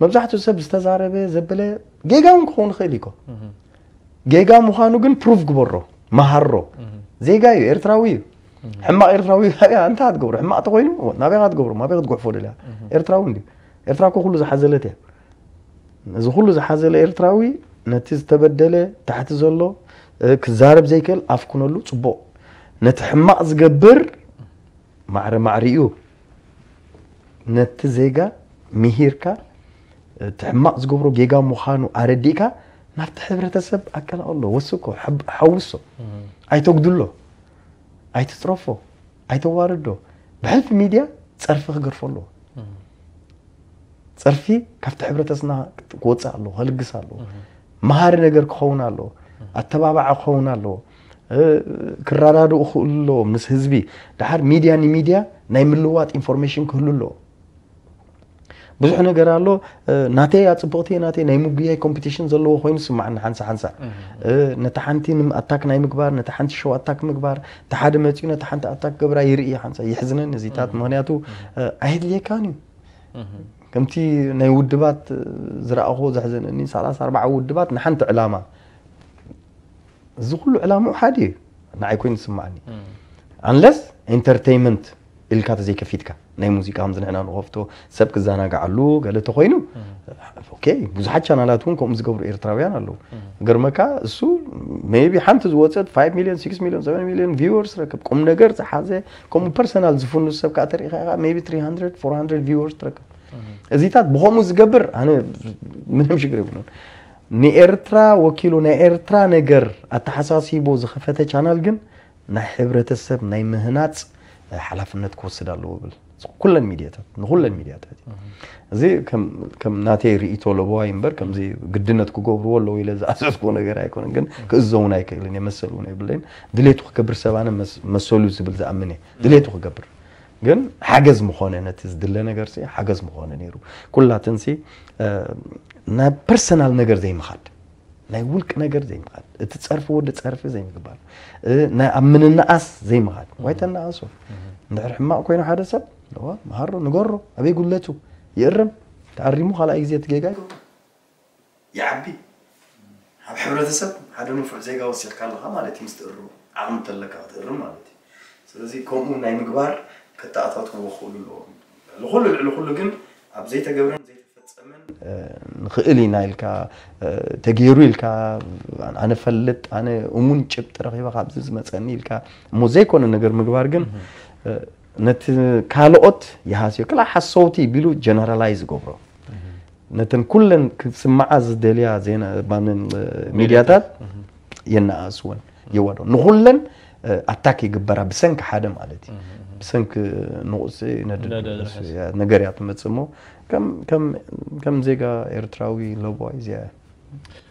مبزحتو سب استزاربه زبله جيجاون كون خليكو جيجا مخانو كن بروف كبرو مهرو زيغايو ارتراويو حما ارتراويو انت هتقبر حما تقوينو ما بيغات قبرو ما بيغات قحفو دلا ارتراوي دي ارتراكو كله زحازلته اذا كله زحازل ارتراوي نتيز تبدله تحت زلو كزارب زيكل افكنلو صبو نت حما زغبر معر معريو نت زيغا مهيركا تحمق زقبرو جيجا مخانو أرديكا نفتح برتسب أكل الله وسكو حب حوسه أي تقدله أي تترفه أي توارده بحلف ميديا تصرف غير فلو تصرفي كفتح برتسنا قوت سالو هلقس سالو مهار نجر خونا له التبابع خونا له كررادو خلوا من الحزبي دحر ميديا ني ميديا نايملوات إنفورميشن كله له بزح نجر على ناتي أتبقتي ناتي نايمو بيا كومبيتيشن زلوا خوين سمعنا حنسا حنسا نتحنتي نم أتاك نايم كبار نتحنت شو أتاك مكبار تحدم تيجي نتحنت أتاك كبار يرقي حنسا يحزن نزيتات مهنياتو أهل ليه كانوا كمتي نايود دبات زرع أخو زحزن إني سالاس أربعة عود دبات نحنت علامة زقول علامة حادي نعيكون سمعني unless entertainment الكات زي كفيتك ناي موسيقى همزن هنا نغفتو سبك زانا قعلو قال تخوينو اوكي بزحت شانالاتون كومز قبر ايرتراويان قالو غرمكا اسو ميبي حنت زوتت خمسة مليون ستة مليون سبعة مليون فيورز ركب كوم نجر تحازه كوم بيرسونال زفون سبك اتريخا ميبي ثلاثمية أربعمية فيورز ترك ازيتات بخومز قبر انا منهم شكر يبنون ني ايرترا وكيلو ني ايرترا نجر اتحساسيبو زخفته شانال كن ناي حبرت السب ناي مهنات ሓላፍነት ክወስድ ኣለዎ ብል ኩለን ሚድያታት ንኩለን ሚድያታት እዚ ከም ከም ናተይ ሪኢቶ ለቦዋ ይምበር ከምዚ ግድነት ክገብርዎ ኣለዎ ኢለ ዝኣሰስኮ ነገር ኣይኮነን ግን ክእዘውን ኣይክእልን የመሰሉን ይብልን ድሌቱ ክገብር ሰባነ መሰሉ ዝብል ዝኣምን ድሌቱ ክገብር ግን ሓገዝ ምኾነ ነቲ ዝድለ ነገር ሲ ሓገዝ ምኾነ ነይሩ ኩላትን ሲ ናይ ፐርሰናል ነገር ዘይምኻድ ናይ ውልቅ ነገር ዘይምኻድ እቲ ጸርፍ ወደ ጸርፍ ዘይምግባል ናይ ኣምንናኣስ ዘይምኻድ ወይተናኣሱ ندار حماق كوينو حدا سب لو مهرو نقرو ابي قلته يقرم تعرمو خلا ايزيت جيجاي يا عبي هذا حبره سب هذا نفع زيغا وصل قال لها مالتي مستقرو عم تلكا تقر مالتي سلازي كومو ناي مغبار كتاعطات وخول له الخول الخول كن اب زيت جبرن زيت فتصمن نخئلي نايلكا تغيرو يلكا انا فلت انا امون چب ترخيبا قبز مصني يلكا مو زيكون نغير مغبار كن نت كالوت يحاسيو كلا حسوتي بيلو جنرالايز غبرو نتن كلن سمعا زدليا زينا بانن ميدياتات يناسون يوادو نغولن اتاكي غبرا بسنك حدا مالتي بسنك نقص نغريات متصمو كم كم كم زيغا ارتراوي لوبوي زي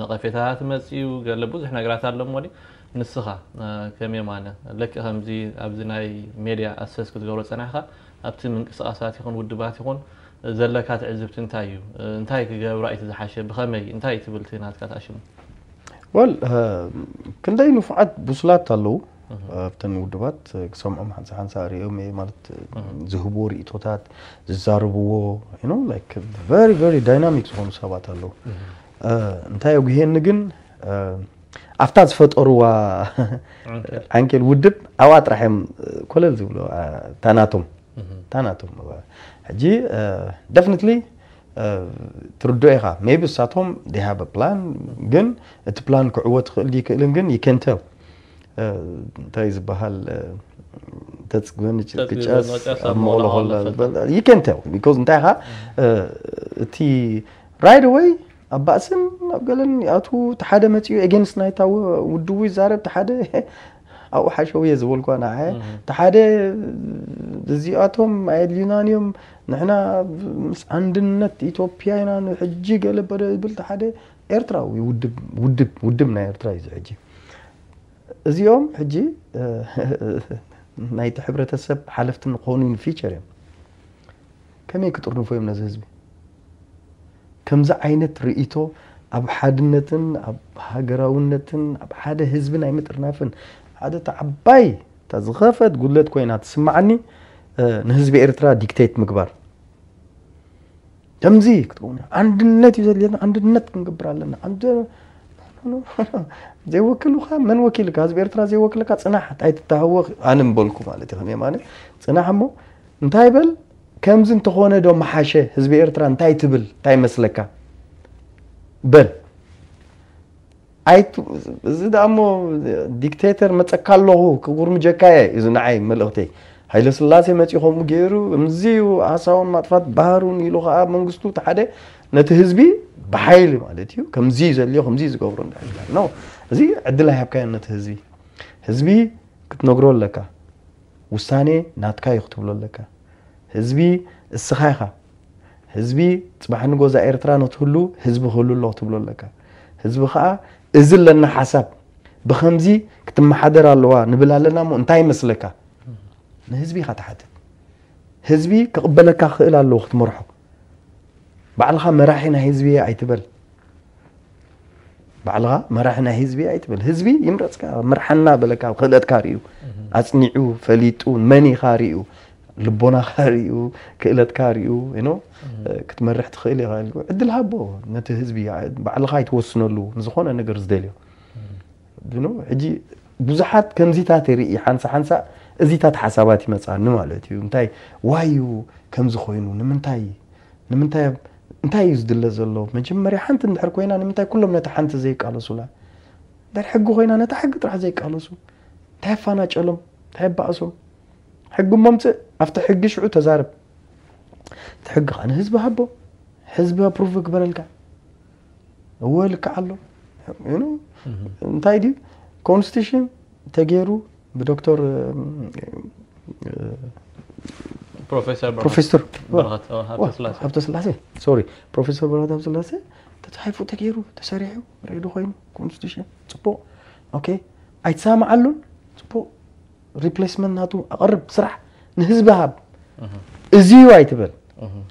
نقفتها تمسي وقال له بوز احنا قرات على مولي نسخه كم يمانه لك همزي ابزناي ميديا اسس كنت قبل صناخه ابت من قصاصات يكون ودبات يكون زلكات عزبت انتايو انتاي كجبر ايت زحاشه بخمي انتاي تبلتينات كات اشم وال كنداي نفعت بوصلات الله ابتن ودبات كسم ام حنسا حنسا ريوم مالت زهبور ايتوتات زاربو يو نو لايك فيري فيري دايناميكس هم سبات الله انتاي وجهن جن افتاز فطروا انكل ودب اوات رحم كلل زبلو تاناتوم تاناتوم حجي ديفينتلي تردوها ميبي ساتهم they have a plan جن البلان كعوت اللي كلن جن you can tell انتاي زبحال تتسغنج كتشاس مول هول you can tell because انتاها تي right away أباسم أقولن ياتو تحدا متيو against نايت أو ودوي زارب تحدا أو حشوية زولكو أنا هاي تحدا زياتهم اليونانيوم نحنا عندنا إثيوبيا هنا نحجي قال بل تحدا إيرترا ود ود ود من إيرترا يزعجي زيوم حجي نايت حبرة السب حلفت إن قونين فيتشرين كم يكترون فيهم من الزهبي كم زع عينت رئيته أب حدنتن أب هجراونتن أب حدا هزبن عيمت رنافن هذا تعباي تزغفت قلت كوينات سمعني نهزب إرترا ديكتات مكبر تمزي كتقولنا عند النت يزلينا عند النت نكبر لنا عند زي وكيل وخام من وكيلك هذا بإرترا زي وكيلك تصنعت عيت تهوخ أنا مبلكم على تخمية ماني تصنعهم نتايبل كم زين تخونه دوم حاشة حزب إيرتران تاي تبل تاي مسلكة بل عيت زيد أمو ديكتاتر متأكله هو كورم جكاية إذا نعي ملقتي هاي لسلاسة متي خم جيرو مزيو عصاون مطفات بارون يلوخا منجستو تحدي نتهزبي بحيل مالتيو كم زيز اللي خم زيز قبرن نو زي عدلها بكائن نتهزبي هزبي كتنقرول لك وساني ناتكاي يختبلول لك هزبي السخاخة هزبي تصبح نجوز إيرترا نتهلو هزب هلو الله تبلو لك هزب خاء إزل لنا حساب بخمزي كتم حدر الله نبلا لنا مو انتاي مسلكة هزبي خات حدد هزبي كقبلك خيل الله وقت مرحب بعلها مراحنا هزبي عيتبل بعلها مراحنا هزبي عيتبل هزبي يمرتك مرحنا بلك خلت كاريو أصنعو فليتو مني خاريو لبونا خاريو كيلات كاريو ينو كنت مرحت خيلي غايل عدلها بو نتهز بيا بعل غايت وصلنا له نزخونا نقرز داليو ينو حجي بزحات كنزيتاتي ريحانسا حانسا ازيتات حساباتي مثلا نمالتي انتي وايو كم زخوينو نمنتاي نمنتاي انتي يزدل زلو مجمري حنت ندحر كوينا نمنتاي كلهم نتحنت زي قالو سولا دار حقو خوينا نتحق تروح زي قالو سو تاي فانا چلم تاي باسو حقو ممت افتح حق شعو تزارب تحق انا حزب هبو حزب بروف كبرلك هو لك علو يو نو انتي دي كونستيشن تغيرو بدكتور بروفيسور بروفيسور برهات هبت سلاسي سوري بروفيسور برهات هبت سلاسي تتحيفو تغيرو تسريعو ريدو خوينو كونستيشن صبو اوكي ايتسامع علون صبو ريبليسمنت ناتو اقرب سرح نحزب هاب ازي واي تبل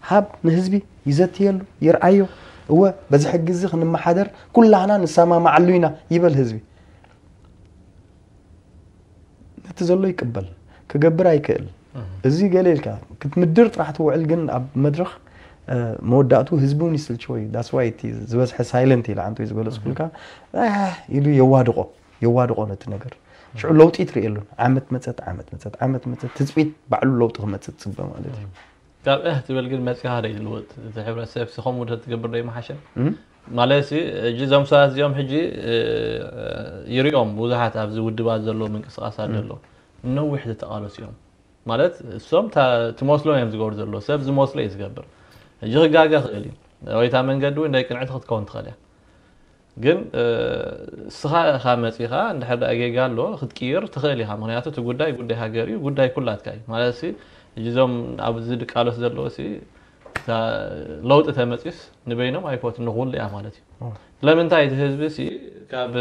هاب نحزبي يزتيلو يرعيو هو بزي حق زي خنما حدر كلنا نسامع علوينا يبل حزبي تزلوا يقبل كجبر هيكل ازي قليل كا كنت مدرت راح توعل جن اب مدرخ موداته حزبون يسل شوي ذاتس واي تي زبس سايلنت يل انتو يزغل سكولكا يلو يوادقو يوادقو نت نجر شو لوط يتريلو عمت متت عمت متت عمت متت تثبيت بعلو لوط متت صب مالتي قال اه تبل جن متك هذا الوقت اذا حبر سيف سخم ود تجبر داي ما حشم مالسي جزم ساعات يوم حجي يريوم وزحات ابز ودبا زلو منقصاص ادلو نوح تتقالوس يوم مالت سوم تموسلو يم زغور زلو سب زموسلو يزغبر يغاغا خلي ويتا منجدو انداي قنعت تكون تخليا ግን ስኻ ኻመጽኻ እንደ ሓደ አገጋሎ ክትቂር ተኸሊኻ ምክንያቱ ትጉዳይ ጉዳይ ሃገሪ ጉዳይ ኩላትካይ ማለትሲ እዚዞም ኣብዚ ድቃሎስ ዘለዎሲ ለውጥ ተመጽስ ንበይኖም አይኮት ንኹል ያ ማለት እዩ ለምንታይ ህዝብሲ ካብ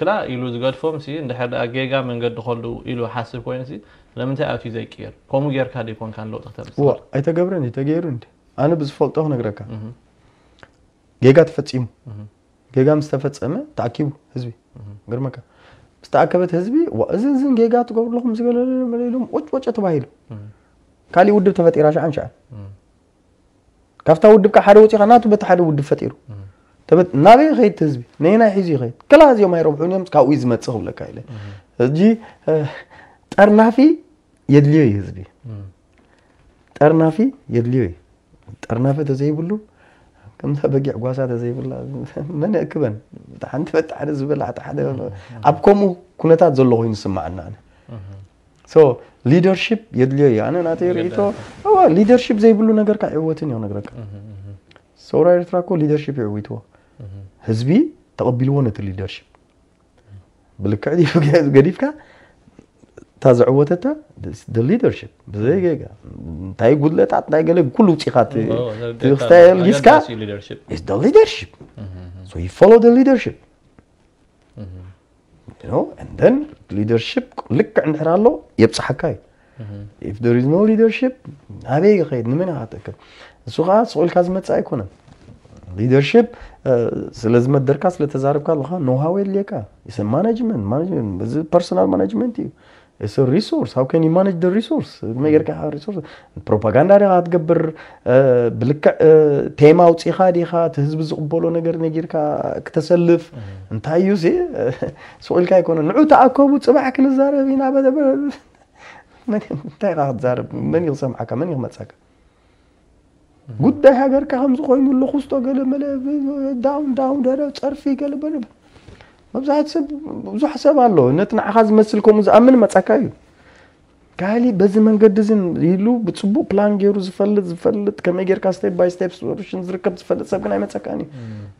ክላ ኢሉ ዝገድፎምሲ እንደ ሓደ አገጋ መንገድ ኾሉ ኢሉ ሓስብ ኮይንሲ ለምንታይ ኣብቲ ዘይቂር ከምኡ ጌርካ ዲኮን ካን ለውጥ ተመጽስ ኣይተገብረን ይተገይሩ እንደ ኣነ ብዝፈልጦ ነግረካ ጌጋ ተፈጽሙ جيجا مستفتصمه تعكيب حزبي غير مكا استعكبت حزبي وازن جيجا تقول لهم زغلهم لهم وچ وچ تبايل كالي ودب تفطيراش عنشع كفتا ودب كحدو وچ خناتو بتحدو ودب فطيرو تبت نابي خيت حزبي نينا حيزي خيت كلاز يوم يربحون يوم كاو يزمصخ لك ايله اجي طرنافي يدليو حزبي طرنافي يدليو طرنافه تزيبلو كم تبقي عقواسات زي بالله من أكبن تحن تفتح على زبالة حتى حدا أبكموا كنا تاتزلوا ينسمع عنا أنا so leadership يدليه أنا ناتير إيتو أو leadership زي بلو نجرك عوّتني أنا نجرك so رايح تراكو leadership عوّتوا حزبي تقبلونه ت leadership بالكعدي فجأة قريب كا تاز عوّتته the leadership بزي كذا تاي قول له تعال تاي قال له كل وثيقات تختار ليسكا is the leadership so you follow the leadership you know and then leadership لك عند حرالو يبصحك هاي if there is no leadership هذي خير نمنا عاتك السؤال سؤال كازمة سايكونا leadership لازم تدركاس لتزارب كالخا know how ليكا is a management management is personal management It's a resource. How can you manage the resource? ما غير كحا resource. Propaganda راه تقبر بلك تيم اوت سيخا ديخا تهزب زقبولو نغير نغير كا كتسلف انتايو سي سؤال كا يكون نعو تعاكبو صباحك نزارب هنا من انتاي راه تزارب من يسمعك من يغمصك ጉዳይ ሀገር ከ خمس ኮይኑ ለኹስቶ ገለመለ ዳውን ዳውን ደረ ጸርፊ ገለበለ مبزعت سب بزو حساب الله نتنا عاز مسلكم زامن متسكايو قالي بزي من قد زين يلو بتصبو بلان غيرو زفلت زفلت كما غير كا ستيب باي ستيب سولوشن زركب زفلت سب كنا متسكاني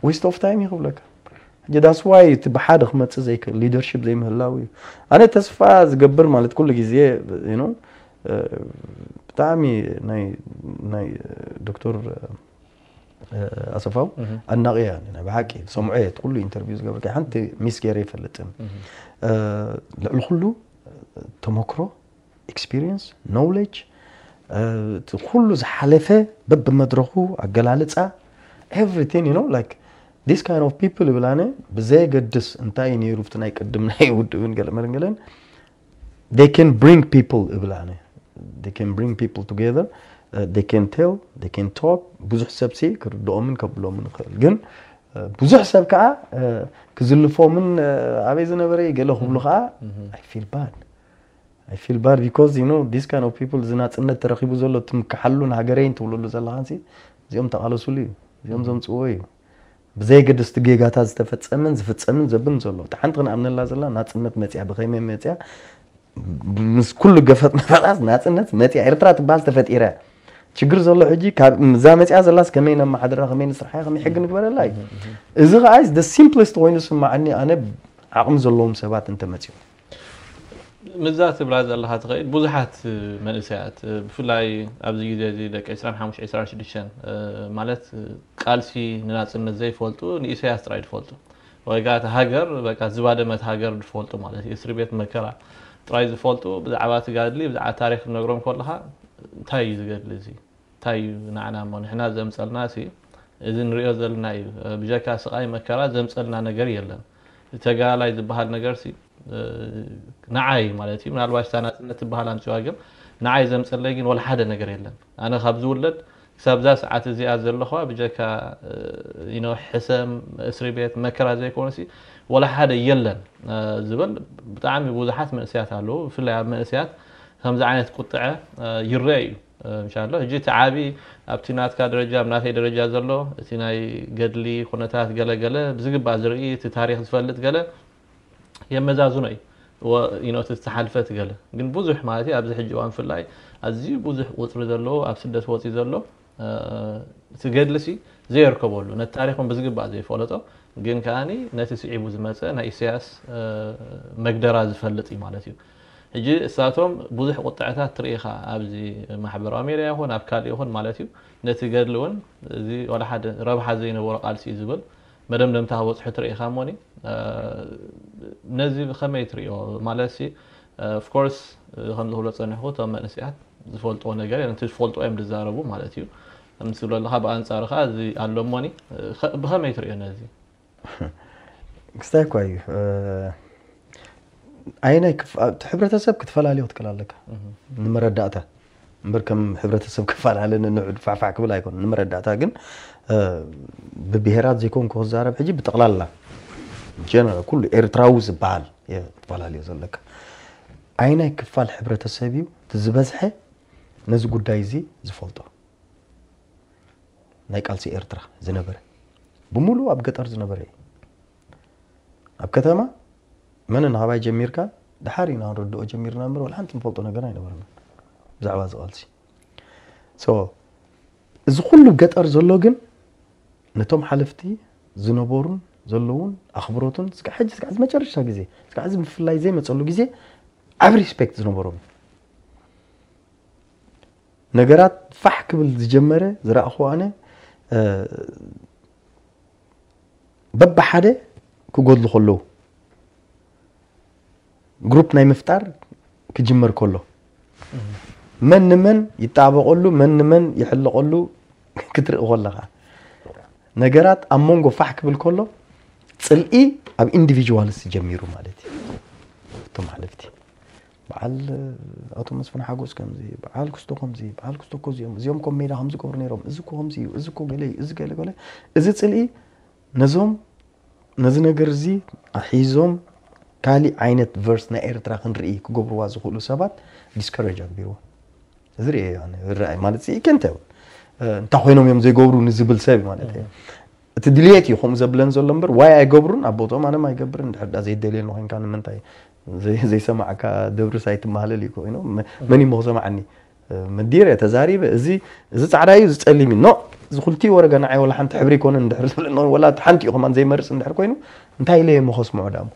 ويست اوف تايم يخبلك جداس واي تبحاد خمت زي ليدرشيب زي مهلاوي انا تسفا زغبر مالت كل غيزي يو نو بتامي ناي ناي دكتور أصفاو النقي يعني أنا بحكي سمعت كل إنترفيوز قبل كده حنت مسكيري فلتم الكل تمكرو إكسبيرينس نوليدج الكل زحلفة بب مدرخو عجلالتها everything you know like this kind of people اللي بلانه بزاي قدس انتاي نيروف تناي قدمنا يودون قال مرنجلن they can bring people اللي بلانه they can bring people together they can tell they can talk بزح سبسي كردو من قبلو من خلقن بزح سبكا كزلفو من عبيز نبري قالو خبلو خا I feel bad I feel bad because you know these kind of people is not in the Tarakibu Zolo to Mkahalun Hagarin to Luluzalansi, Ziom to Alusuli, Ziom Zoms Oy. بزيجدست جيجات هذا استفدت ثمن زفت ثمن زبون زلوا تحنطن عمل الله زلا نات النت متيع بخيمة متيع بس كل جفت مفلاس نات النت متيع إرترات بال تفت إيرة شجر زلوا عجي كاب زامت عز الله كمينا ما حد راح مين صرحة خمي حقني قبل لاي إذا عايز the simplest وينس مع إني أنا عم زلهم سبات أنت متيع مزات بلاد الله هتغير بوزحات من الساعات بفلاي أبزي جدي لك عشرين حامش عشرين شديشان مالت قالسي ناس الناس زي فولتو نيسي أسترايد فولتو وقعت هاجر بقى زبادة مت هاجر فولتو مالت يسري بيت مكرع ترايز فولتو بدعوات قال لي بدع تاريخ النجوم كلها تايز قال لي زي تاي نعنا من إحنا زمسل ناسي إذن رياض النايف بجاك سقاي مكرع زمسل نعنا قرية لنا تجاهل إذا بحال نجارسي نعاي مالتي من الواش أنا نتبها لان شو أقول نعاي زم سلقين ولا حدا نقري لنا أنا خبزول لد سبب ذا ساعات زي أزل الأخوة بجاك إنه حسام أسري بيت مكرا زي كونسي ولا حدا يلن زبل بتعامل بوزحات من أسيات هلو في اللعب من أسيات همزة عينت قطعة يرأي إن شاء الله جيت عابي أبتنات كدرجة منافي درجة زلوا تناي قدلي خناتات جلا جلا بزق بعزرقية تاريخ تفلت جلا يا مزازوني وينو تستحلفت جلا قن بوزح مالتي أبزح الجوان في اللاي أزي بوزح وتر زلوا أبسدس وتر زلوا تقدلسي زي ركبولو نتاريخهم بزق بعزي فولتو قن كاني نتسعي بوزمته نايسياس مقدرة تفلتي مالتي هجي ساتهم بوزح قطعتات تريخة أبزي محبر أمير يهون أبكار يهون مالتيو نتقدلون زي ولا حد ربح زين ورق على سيزبل مدام لم تهوض حتريخة موني أه نزي خميتريو مالسي of course خمسة هولا صنحو تم نسيحت فولتو نجاري أنت فولتو أم لزاربو مالتيو أمسلوا لها بأن صارخة زي علم موني بخميتريو نزي استاكوي عينك حبرة السب كتفعل عليه وتكلم لك نمر الدعتة بركم حبرة السب كتفعل علينا نقعد فعفعك ولا يكون نمر الدعتة جن ببهارات زي كون كوز زارب حجي بتقلال له جنرال كل إيرتراوز بعال يتفعل عليه زلك عينك كتفعل حبرة السبيو تزبزحه نزق دايزي زفولته نايك ألسي إيرترا زنبرة بمولو أبقى أرز زنبرة أبقى تمام من النهاية جميل كان دحارينا نردو جميل نمر ولا أنت مفضلنا قناعي نبرنا زعواز قالسي so إذا كله قد أرزلوجن نتوم حلفتي زنبورن زلون أخبروتن سك حاجة سك عز ما تشرش هالجزء سك عز في اللايزي ما تقولوا جزء عبر respect زنبورن نجارات فحك بالجمرة زراء أخوانه أه بب حدا كوجود لخلوه جروب ناي مفتار كجمر كله من من يتعبوا قلوا من من يحلوا قلوا كتر قلها نجارات أمونجو فحك بالكله تسلقي أب individuals جميرو مالتي توم حلفتي بعال أتومس فن حاجوس كم زي بعال كستو كم زي بعال كستو كم زي زيوم كم ميلا همزو كورنيروم إزو كم زي إزو كم جلي إزو جلي جلي إزت تسلقي نزوم نزنا جرزي أحيزوم كالي عينت فيرس نائر تراخن رأي كجبر وازو خلوا سبات discourage أكبروا زري يعني الرأي مالتي كنتاو تحوينهم يوم زي جبروا نزبل سبب مالتي تدليتي خم زبلن زلمبر واي جبرون أبوتهم أنا ما يجبرن هذا زي دليل إنه كان من تاي زي زي سمع كدبر سايت مهلا ليكو إنه مني مهزم عني مديرة تزاري بزي زي تعرفي زي تقلي من نو زخلتي ورقة نعي ولا حنت حبري كون ندحر ولا حنت يخمن زي مرس ندحر كونه انتهي ليه مخص معدام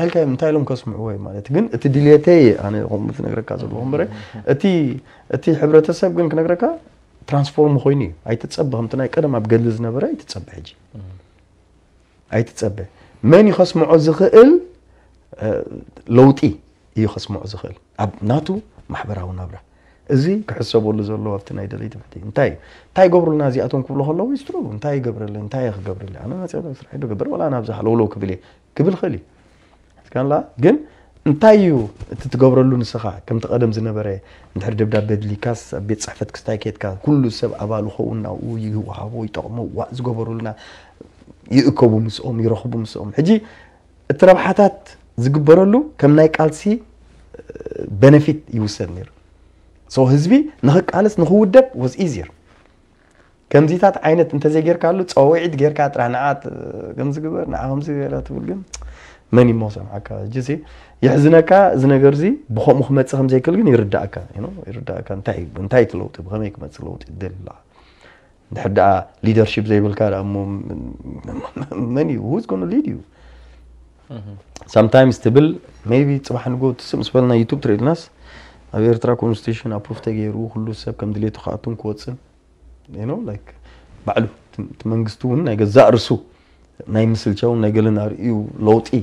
هل كان متعلم كاسم عوي مالتي جن التدليلاتي أنا قوم مثل نقرأ كذا بقوم بري أتي أتي حبرة تسب جن كنقرأ كا ترانسفورم خويني أي تتسبب هم تناي كذا ما بجلز نبرة أي تتسبب هجي أي تتسبب ماني خاص مع زخيل لوتي هي خاص مع زخيل أب ناتو محبرة ونبرة زي كحساب ولا زر الله أفتناي دليل تبعتي انتاي تاي قبر النازي أتون كله الله ويسترو انتاي قبر اللي انتاي خ قبر اللي أنا ما تعرف صحيح قبر ولا أنا بزح لولو كبلي قبل خلي كان لا جن انتايو تتجبر له نسخة كم تقدم زنا برا نحر دبدا بدلي كاس بيت صحفة كستايكيت كا كل سب أبالو خونا ويهوه ويتقمو وازجبروا لنا يأكلوا مسأم يرخبوا مسأم حجي التربحات زجبروا له كم نايك ألسي benefit يوصل نير. so هزبي نهك علىس نخود دب was easier. كم زيتات عينت أنت زي غير كارلو تسويت غير كاتر عناعات كم زيجبر نعم زيجبر تقولين ماني موسم عكا جزء يحزنك زنجرزي بخو محمد سهم زي كلين يردعك you know يردعك انتهي انتهي تلوت بخميك ما تلوت الدليل نحدا leadership زي بالكار أمم ماني who's gonna lead you sometimes تبل maybe صباح نقول تسمع سبلنا يوتيوب تريد ناس أبير تراكم ستيشن أبروف تغيرو خلوا سب كم دليل تخاطون كوتسن you know like بعلو تمنجستون نايجا زارسو نايمسل شون نايجا لناريو لوتي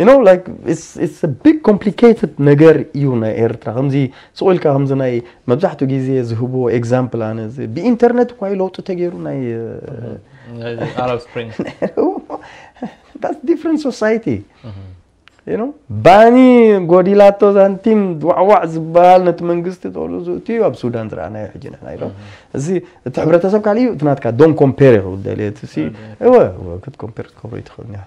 ينو like it's it's a big complicated نجار يونا إيرترا خمزي سؤال كهمزة ناي مبزحتو جيزي زهبو example أنا زي بإنترنت كواي لو تتجيرو ناي Arab Spring that's different society you know باني غوديلاتو زانتيم وعوع زبال نتمنجست تقولوا زوتي وبسودان ترانا حجنا نايرو زي تحبرت حسابك عليه تناتك دون كومبير ودليت سي ايوا هو كنت كومبير كوبري تخلني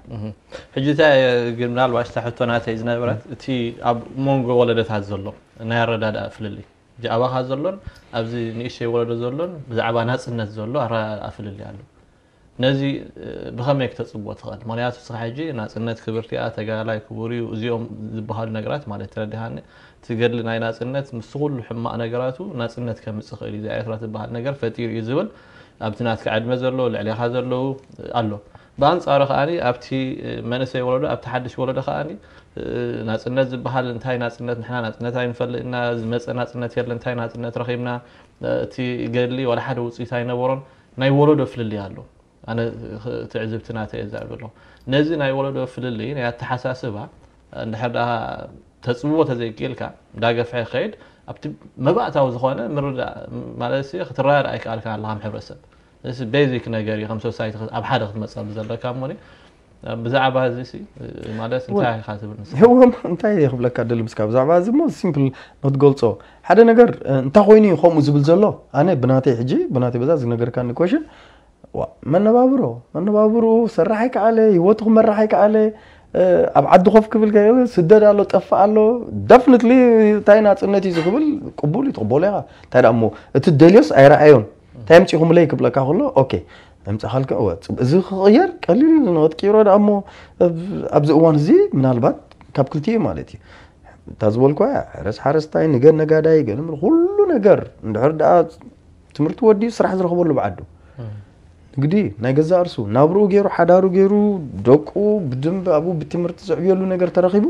حجتا قلنا له واش تحتو ناتي زنبرت تي اب مونغو ولدت هازلو انا يرداد افللي جابا هازلون ابزي نيشي ولد زلون بزعبا ناصنت زلو ارا افللي يالو نزي بخميك تصبوت قال ماليات صحاجي ناصنت كبرتيا تغالاي كبوري وزيوم زبحال نغرات مالت تردهاني تغدلنا ناصنت مسغول حما نغراتو ناصنت كمصخيل زي ايرات بحال نغر فتير يزبل ابتنات كعد مزلو لعلي خازلو الله بانصار خاني ابتي منسي ولدو ابتي حدش ولدو خاني ناصنت زبحال انتاي ناصنت نحنا ناصنت ينفلنا زمصنا ناصنت يرل انتاي ناصنت رخيمنا تي قالي ولا حد وصيتاي نبرون ناي ولدو فللي يالو أنا تعذبت ناتي زعبلهم نزل أي ولد وفللي يعني تحساسبها نحرها تصوّت هذه كيلكا داقة في خير أبت ما بقى تعوز خانة مرة مالسيا خطرة رأيك على كان لهم حبرسب بس بيزك نجاري خمسة وساعات أب حدا خد مثلا بزرة كاموني بزعب هذا الشيء مالس انتهى خاطب الناس هو انتهى يخبل لك هذا المسكاب بزعب هذا مو simple not gold so هذا نجار انت خويني خامو زبل أنا بناتي حجي بناتي بزاز نجار كان كوشن من بابرو من بابرو سرحك عليه وتخم مرحك عليه أبعد خوفك بالكيل سدد على تقف على definitely تاينات النتيجة قبل قبولي تقبلها ترى أمو تدليس أير أيون تامشي هم ليك بلا كهلا أوكي تامشي حالك أوقات إذا غير قليل نوت كيرا أمو أبز أوان زي من البعد كابكلتي مالتي تزول كويا حرس حرس تاين نجار نجار داي قال من كله نجار ندهر دا تمرت ودي سرح زر خبر اللي بعده قدي ناجزار سو نابرو جيرو حدارو جيرو دكو بدم أبو بتمرت زعبي لو نجار تراقبه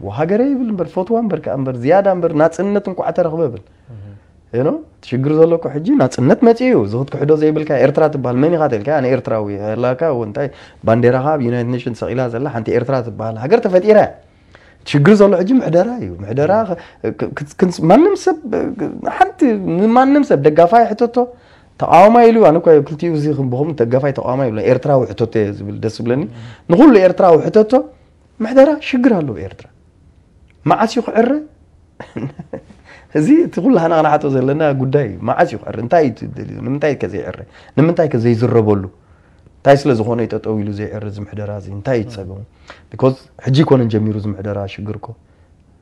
وهاجري بالمبر فوتو أمبر كأمبر زيادة أمبر ناتس النت نكو عترق بابل you know تشجر زلوا كحجي ناتس النت ما تيجو زود كحدو زي بالكا إرترات بهالماني قاتل كأنا إرتراوي هلا كا وانتي بانديرها بيونايتد نيشنز سقيلها زلا حنتي إرترات بهال هاجرت فتيرة تشجر زلوا حجي محدرايو محدرا كنت ما نمسب حنتي ما نمسب دقافاي حتتو تقاوما يلو أنا كا كلتي وزيهم بهم تجافاي تقاوما يلو إيرترا وحتوته بالدسبلني نقول له إيرترا وحتوته محدرة شجرة له إيرترا ما عسى يقرر زي تقول له أنا أنا حتى زي لنا قداي ما عسى يقرر نتاي نمتاي كزي يقرر نمتاي كزي زر بولو تايس لزخونة يتوه يلو زي يقرر زم محدرة زي نتاي تساقون because حجيك وانا جميل زم محدرة شجركو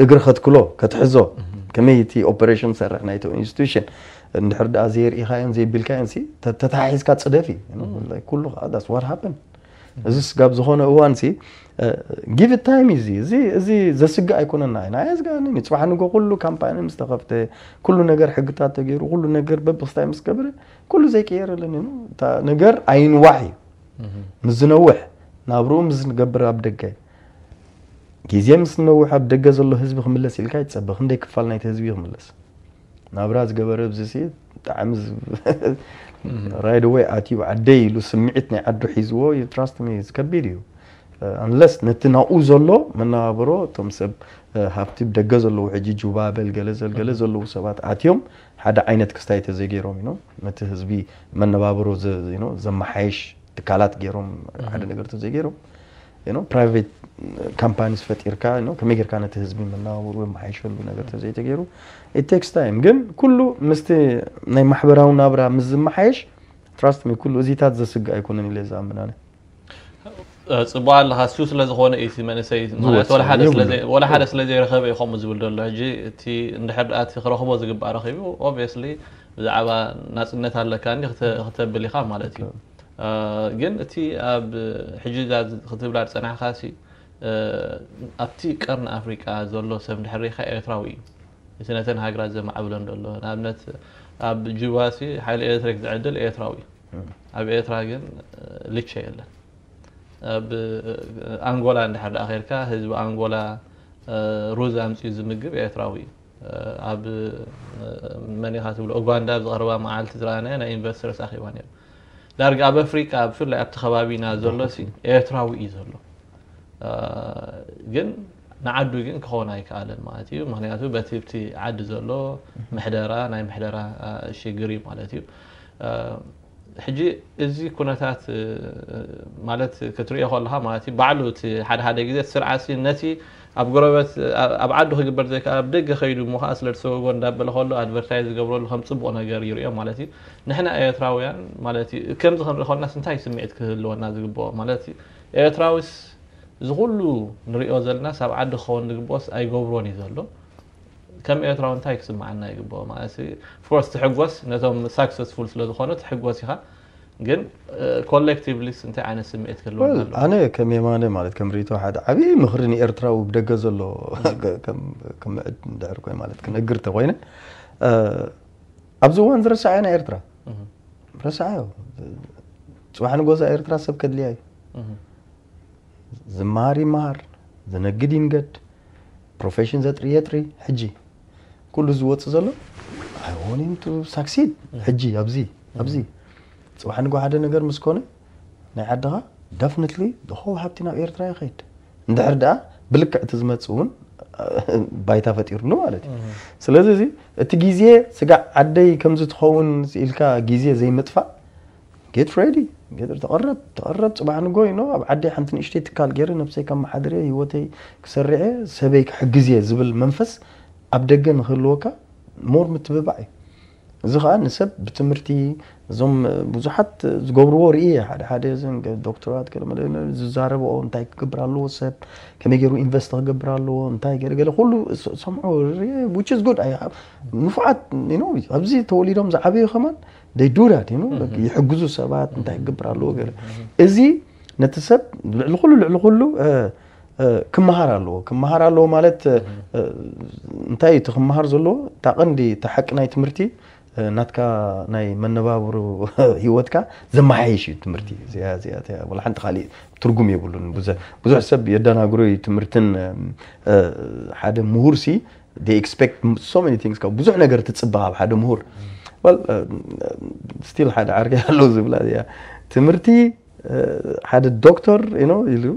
اقرا خد كله كتحزو كميتي اوبريشن سرح نايتو انستيتيوشن ندحر دازير اي خاين زي بالكاين سي تتحيز كتصدفي كله هذا وات هابن زس جاب زخونه وانسي give it time زي زي زي زس جا يكون الناين عايز جاني متصبح نقول كله كامباني مستخفته كله نجار حقته تغير كله نجار ببسطة مسكبرة كله زي كير لأنه تا نجار عين وعي مزنوح نابروم مزنجبر أبدك كيزيا مزنوح أبدك زلوا حزب خملس الكاي تسبب خندك فلنا يتهزبي خملس نابراز جبر بزيد تعمز right away أتي وعدي لو سمعتني عدو حزوه you trust me it's كبيريو unless نتناقوز الله من نابرو تمسب هابتي بدقز الله وحجي جواب الجلز الجلز الله وسبات أتيهم هذا عينت كستايت زي جيروم ينو متهزبي من نابرو ز ينو زم حيش تكالات جيروم هذا نقدر زي جيروم ينو private companies فتير كا ينو كميجر كانت تهزبي من نابرو محيش ولا نقدر زي تجيرو it takes time جن كله مست ناي محبرة ونابرة مزم محيش trust me كله زي تات زسق يكونن اللي زامنانه صباح الهاسيوس لازم هون إيثي ما نسيت ولا حدث لازم ولا حدث لازم رخبي خم زبل الله جي تي نحب آتي خرخبة زقب رخبي obviously زعبا ناس النت هلا كان يخت ختب اللي خام مالتي جن تي بحجز ختب لعب سنة خاصي أبتي كرن أفريقيا زلوا سبب حريقة إيرتراوي سنة تنهاج رازم عبلن دلوا نابنت أب جواسي حال إيرتريك عدل إيرتراوي أب إيرتراجن ليش هلا بأنغولا عند حد آخر كا هذب أنغولا روزا أمسي زمجب إيرتراوي أب مني خاتول أوغندا بزغربا مع التزرانة أنا إنفسترس أخي وانيا لارجع بأفريقيا بشو اللي أبتخبابي نازللسي إيرتراوي إيزللو جن نعدو جن كونايك على الماتيو مهنياتو بتبتي عد زللو محدرة ناي محدرة شيء قريب مالتيو حجي إزي كوناتات مالت كترية خالها مالتي بعلوت حد هذا جزء سرعة نتي أبقربت أبعده خبر ذيك أبدق خيلو مخاص لرسو وندبل خاله أدفرتايز قبله الخمسة بونا جريرية مالتي نحن إيرتراويان مالتي كم زخم خال ناس نتاي سمعت كل وناس قبوا مالتي إيرتراويس زغلو نريو زلنا سبعد خان قبوس أي قبروني زلوا كم إيرتراون تايك سمعنا يقبوا مالتي فرص تحقوس نتهم ساكسسفول سلوذ خانت تحقوسها جن collectively أنت عن سمعت كلهم. أنا كميمانة مالت كمريت واحد عبي مخرني إرترا وبدقز الله كم كم داركوي مالت كنا قرت وينه أبزوان درس عنا إرترا درس عاو واحد نقول إرترا سب كدلياي زماري مار زنقدين قد professions that رياتري حجي كل زوات تزلوا I want him to succeed حجي أبزي أبزي صباح نقول هذا نجار مسكونة نعدها definitely ده هو هابتنا إيرترا يا خيت ندهر ده بلك تزمت سون بيتها فتير نو عالتي سلزة زي التجيزية سجع عدي كم زت خون إلكا جيزية زي مدفع get ready قدر تقرب تقرب صباح نقول إنه عدي حنتني إشتي تكال جير نفسي كم حدري يوتي سريعة سبيك حجزية زبل منفس أبدأ نخلوكا مور متبعي زخان نسب بتمرتي زم بزحت جبرور إيه هذا هذا زين دكتورات كلام لنا زاربوا أنتاي قبرالو سب كم يجروا إنفستر قبرالو أنتاي كده قالوا كله سمعوا which is good أيه نفعت you know أبزي توليهم زعبي خمان they do that you know يحجزوا سبات أنتاي قبرالو كده إزي نتسب الكل كله كم مهارة له كم مهارة له مالت أنتاي تخم مهارة زلوا تعندي تحقنا يتمرتي ناتكا ناي من نبابرو هيوتكا زما عايش تمرتي زي زي والله حنت خالي ترجم يقولون بزح بزح سب يدنا قروي تمرتن حدا مهورسي they expect so many things كا بزح نقدر تتصبها بحدا مهور well still حدا عارف لوز بلادي تمرتي حدا دكتور you know يلو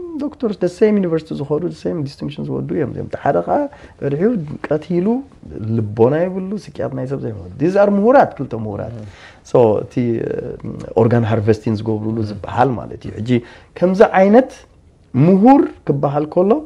doctors the same universities خلو the same distinctions ودويهم زي هذا كا رجعوا كتيلو لبناي بلو سكياتنا يسب زي ما these are مهارات كل تمهارات so تي organ harvesting قبلو لو زبحال مالتي جي كم زعينت مهور كبحال كله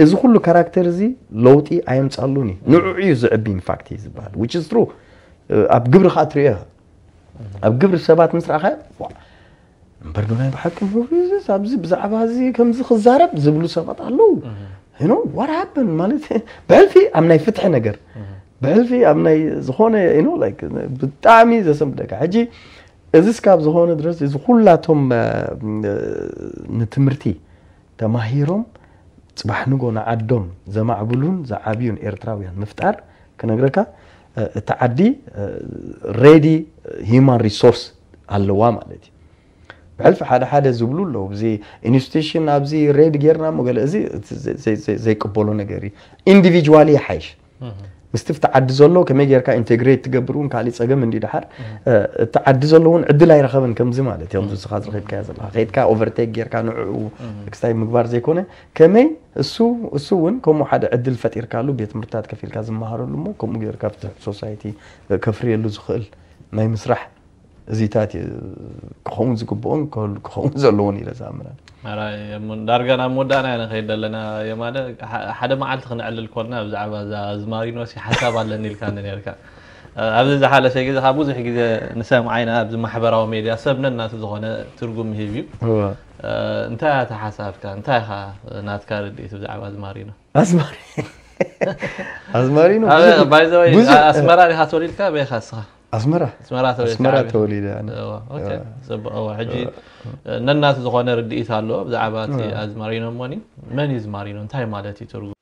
إذا كل كاركتر زي لوتي أيام تصلوني نوعي زعبين فاكتي زباد which is true أبقبر خاطريها أبقبر سبات مصر آخر بردوناي بحكم فوزي سابزي بزعب هذي كم زخ زارب زبلو سبات علو you know what happened مالتي بعرفي أمناي فتح نجر بعرفي أمناي زخونة you know like بتعمي زي سمدك عجي إذا سكاب زخونة درس إذا كلاتهم نتمرتي تماهيرهم صباح نقول عدم زما عبلون زعابيون إيرتراويان مفتار كنقولك تعدي ريدي هيمان ريسورس اللوام علتي بعرف هذا هذا زبلول لو بزي إنستيشن أبزي ريد غيرنا مقال زي زي زي زي كبولون غيري إنديفيدوالي حيش مستفتح عد زلوا كم يجير كا إنتجريت تجبرون كعليت أجمع من دي دحر تعد زلوا عد لا يرخبن كم زمالة يوم بس خاطر غير كذا زلا غير كا أوفرتيك غير كا نوع وكستاي مقبار زي كونه كمين السو السون كم حدا عد الفتير كالو بيت مرتاد كفيل كذا مهارو لمو كم يجير كا بتاع سوسايتي كفري اللي زخل ما يمسرح زيتاتي كخون زكوبون كل كخون زلوني لزامنا أرى من درجنا مودنا أنا خير لنا يا ماذا حدا ما عاد خنا على الكورنا بزعبة زمارين واسي حساب على النيل كان نيركا أبز زحالة شيء كذا حابوز شيء كذا نسام عينا أبز محبرة وميديا سبنا الناس زغنا ترجم هيبيو انتهى تحساب كان انتهى خا ناتكار اللي تبزعبة زمارينا أزمارين أزمارين بايزوي أسمرة اللي هتولي الكا بيخسها أسمرة أسمرة توليدة أنا أوكي سب أو عجيب الناس زغنا ردي إثالو بزعباتي أزمارينو ماني ماني زمارينو انتهي مالتي ترو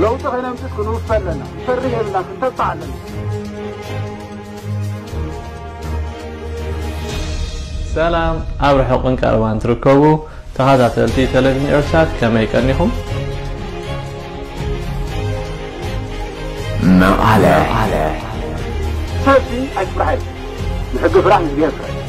لو تغينا مسكنو فلنا فريه لنا تطلع لنا سلام أبرح حقن كاروان تركبو تهذا تلتي تلقني إرشاد كما يكنيهم ما على على هذي أجبرها نحب فرحنا بيها فرح